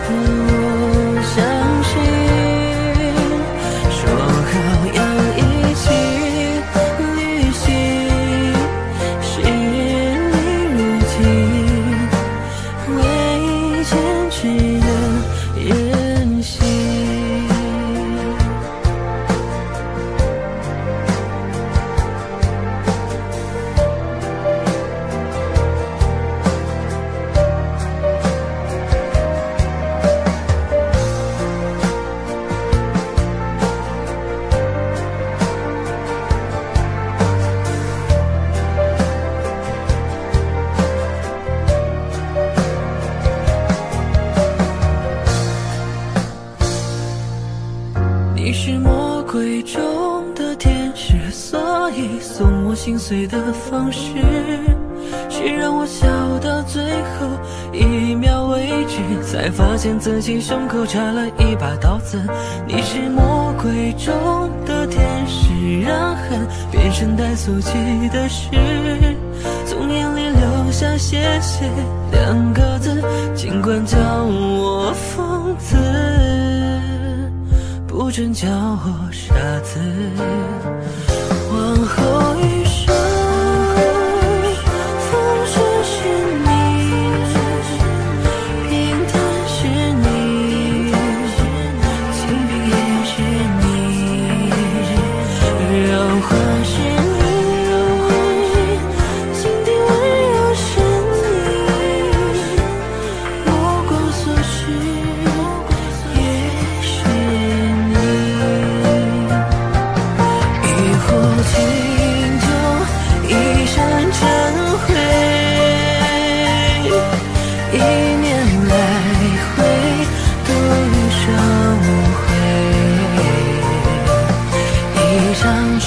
不相信，说好要一起旅行，是你入侵为坚持的任性。你是魔鬼中的天使，所以送我心碎的方式是让我笑到最后一秒为止，才发现自己胸口插了一把刀子。你是魔鬼中的天使，让恨变成带速记的诗，从眼里留下谢谢两个字，尽管叫我疯子，不准叫我傻子。往后余生，风雪是你，平淡是你，清贫也是你，融化是你，心底温柔是你，目光所视。情中一身尘灰。上春秋，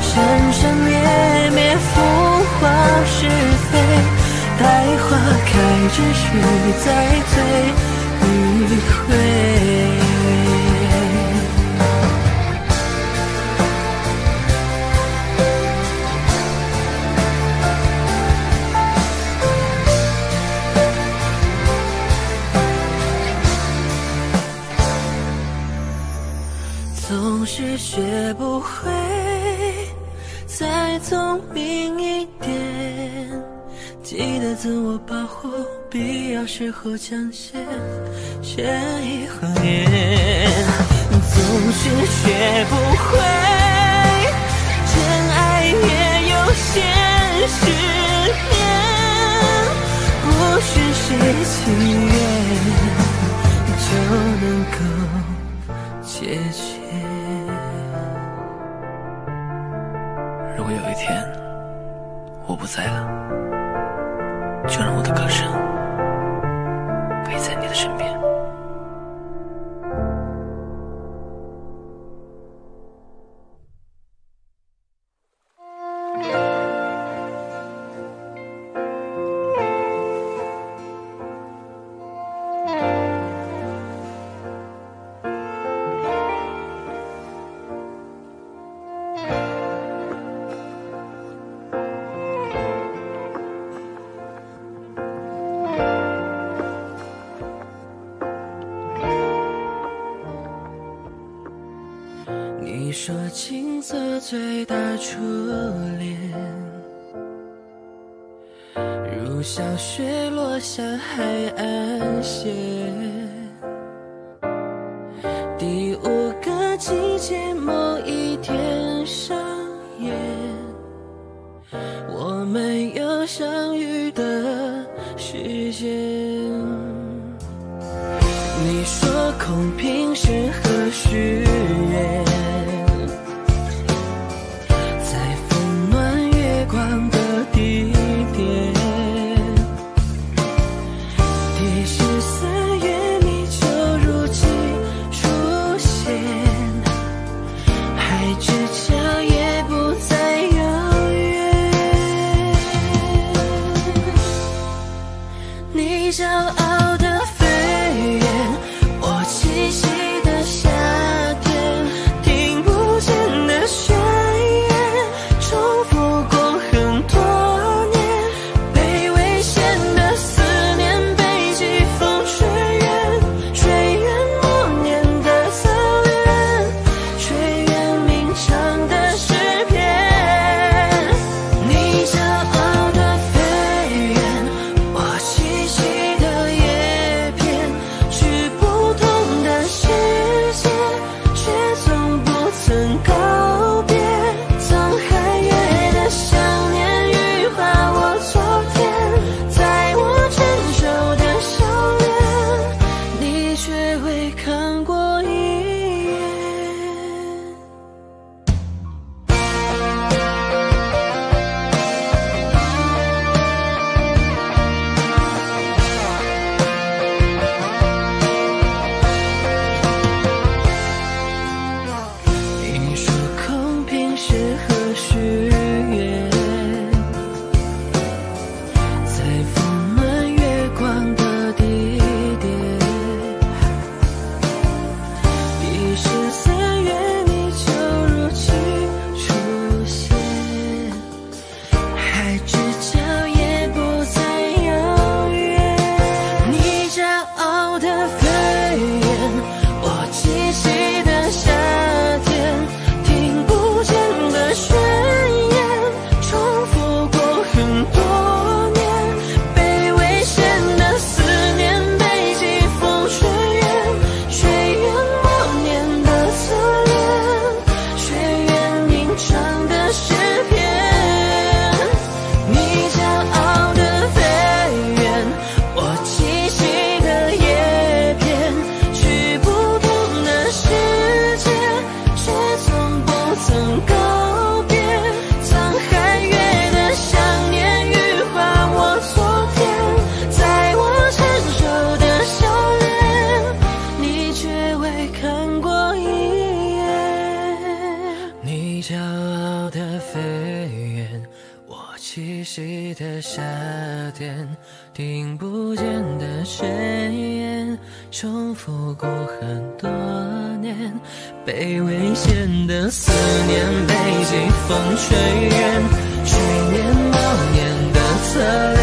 生生灭灭，浮华是非，待花开之时再醉一回。总是学不会再聪明一点，记得自我保护，必要时候抢先学一行眼。总是学不会真爱也有现实面，不是谁情愿就能够解决。如果有一天我不在了，就让我的歌声陪在你的身边。你说青涩最大初恋，如小雪落下海岸线，第五个季节某一天上演，我们有相遇的时间。你说空瓶是何许人，看过一眼。骄傲的飞远，我栖息的夏天，听不见的誓言，重复过很多年，被危险的思念被季风吹远，去年某年的侧脸。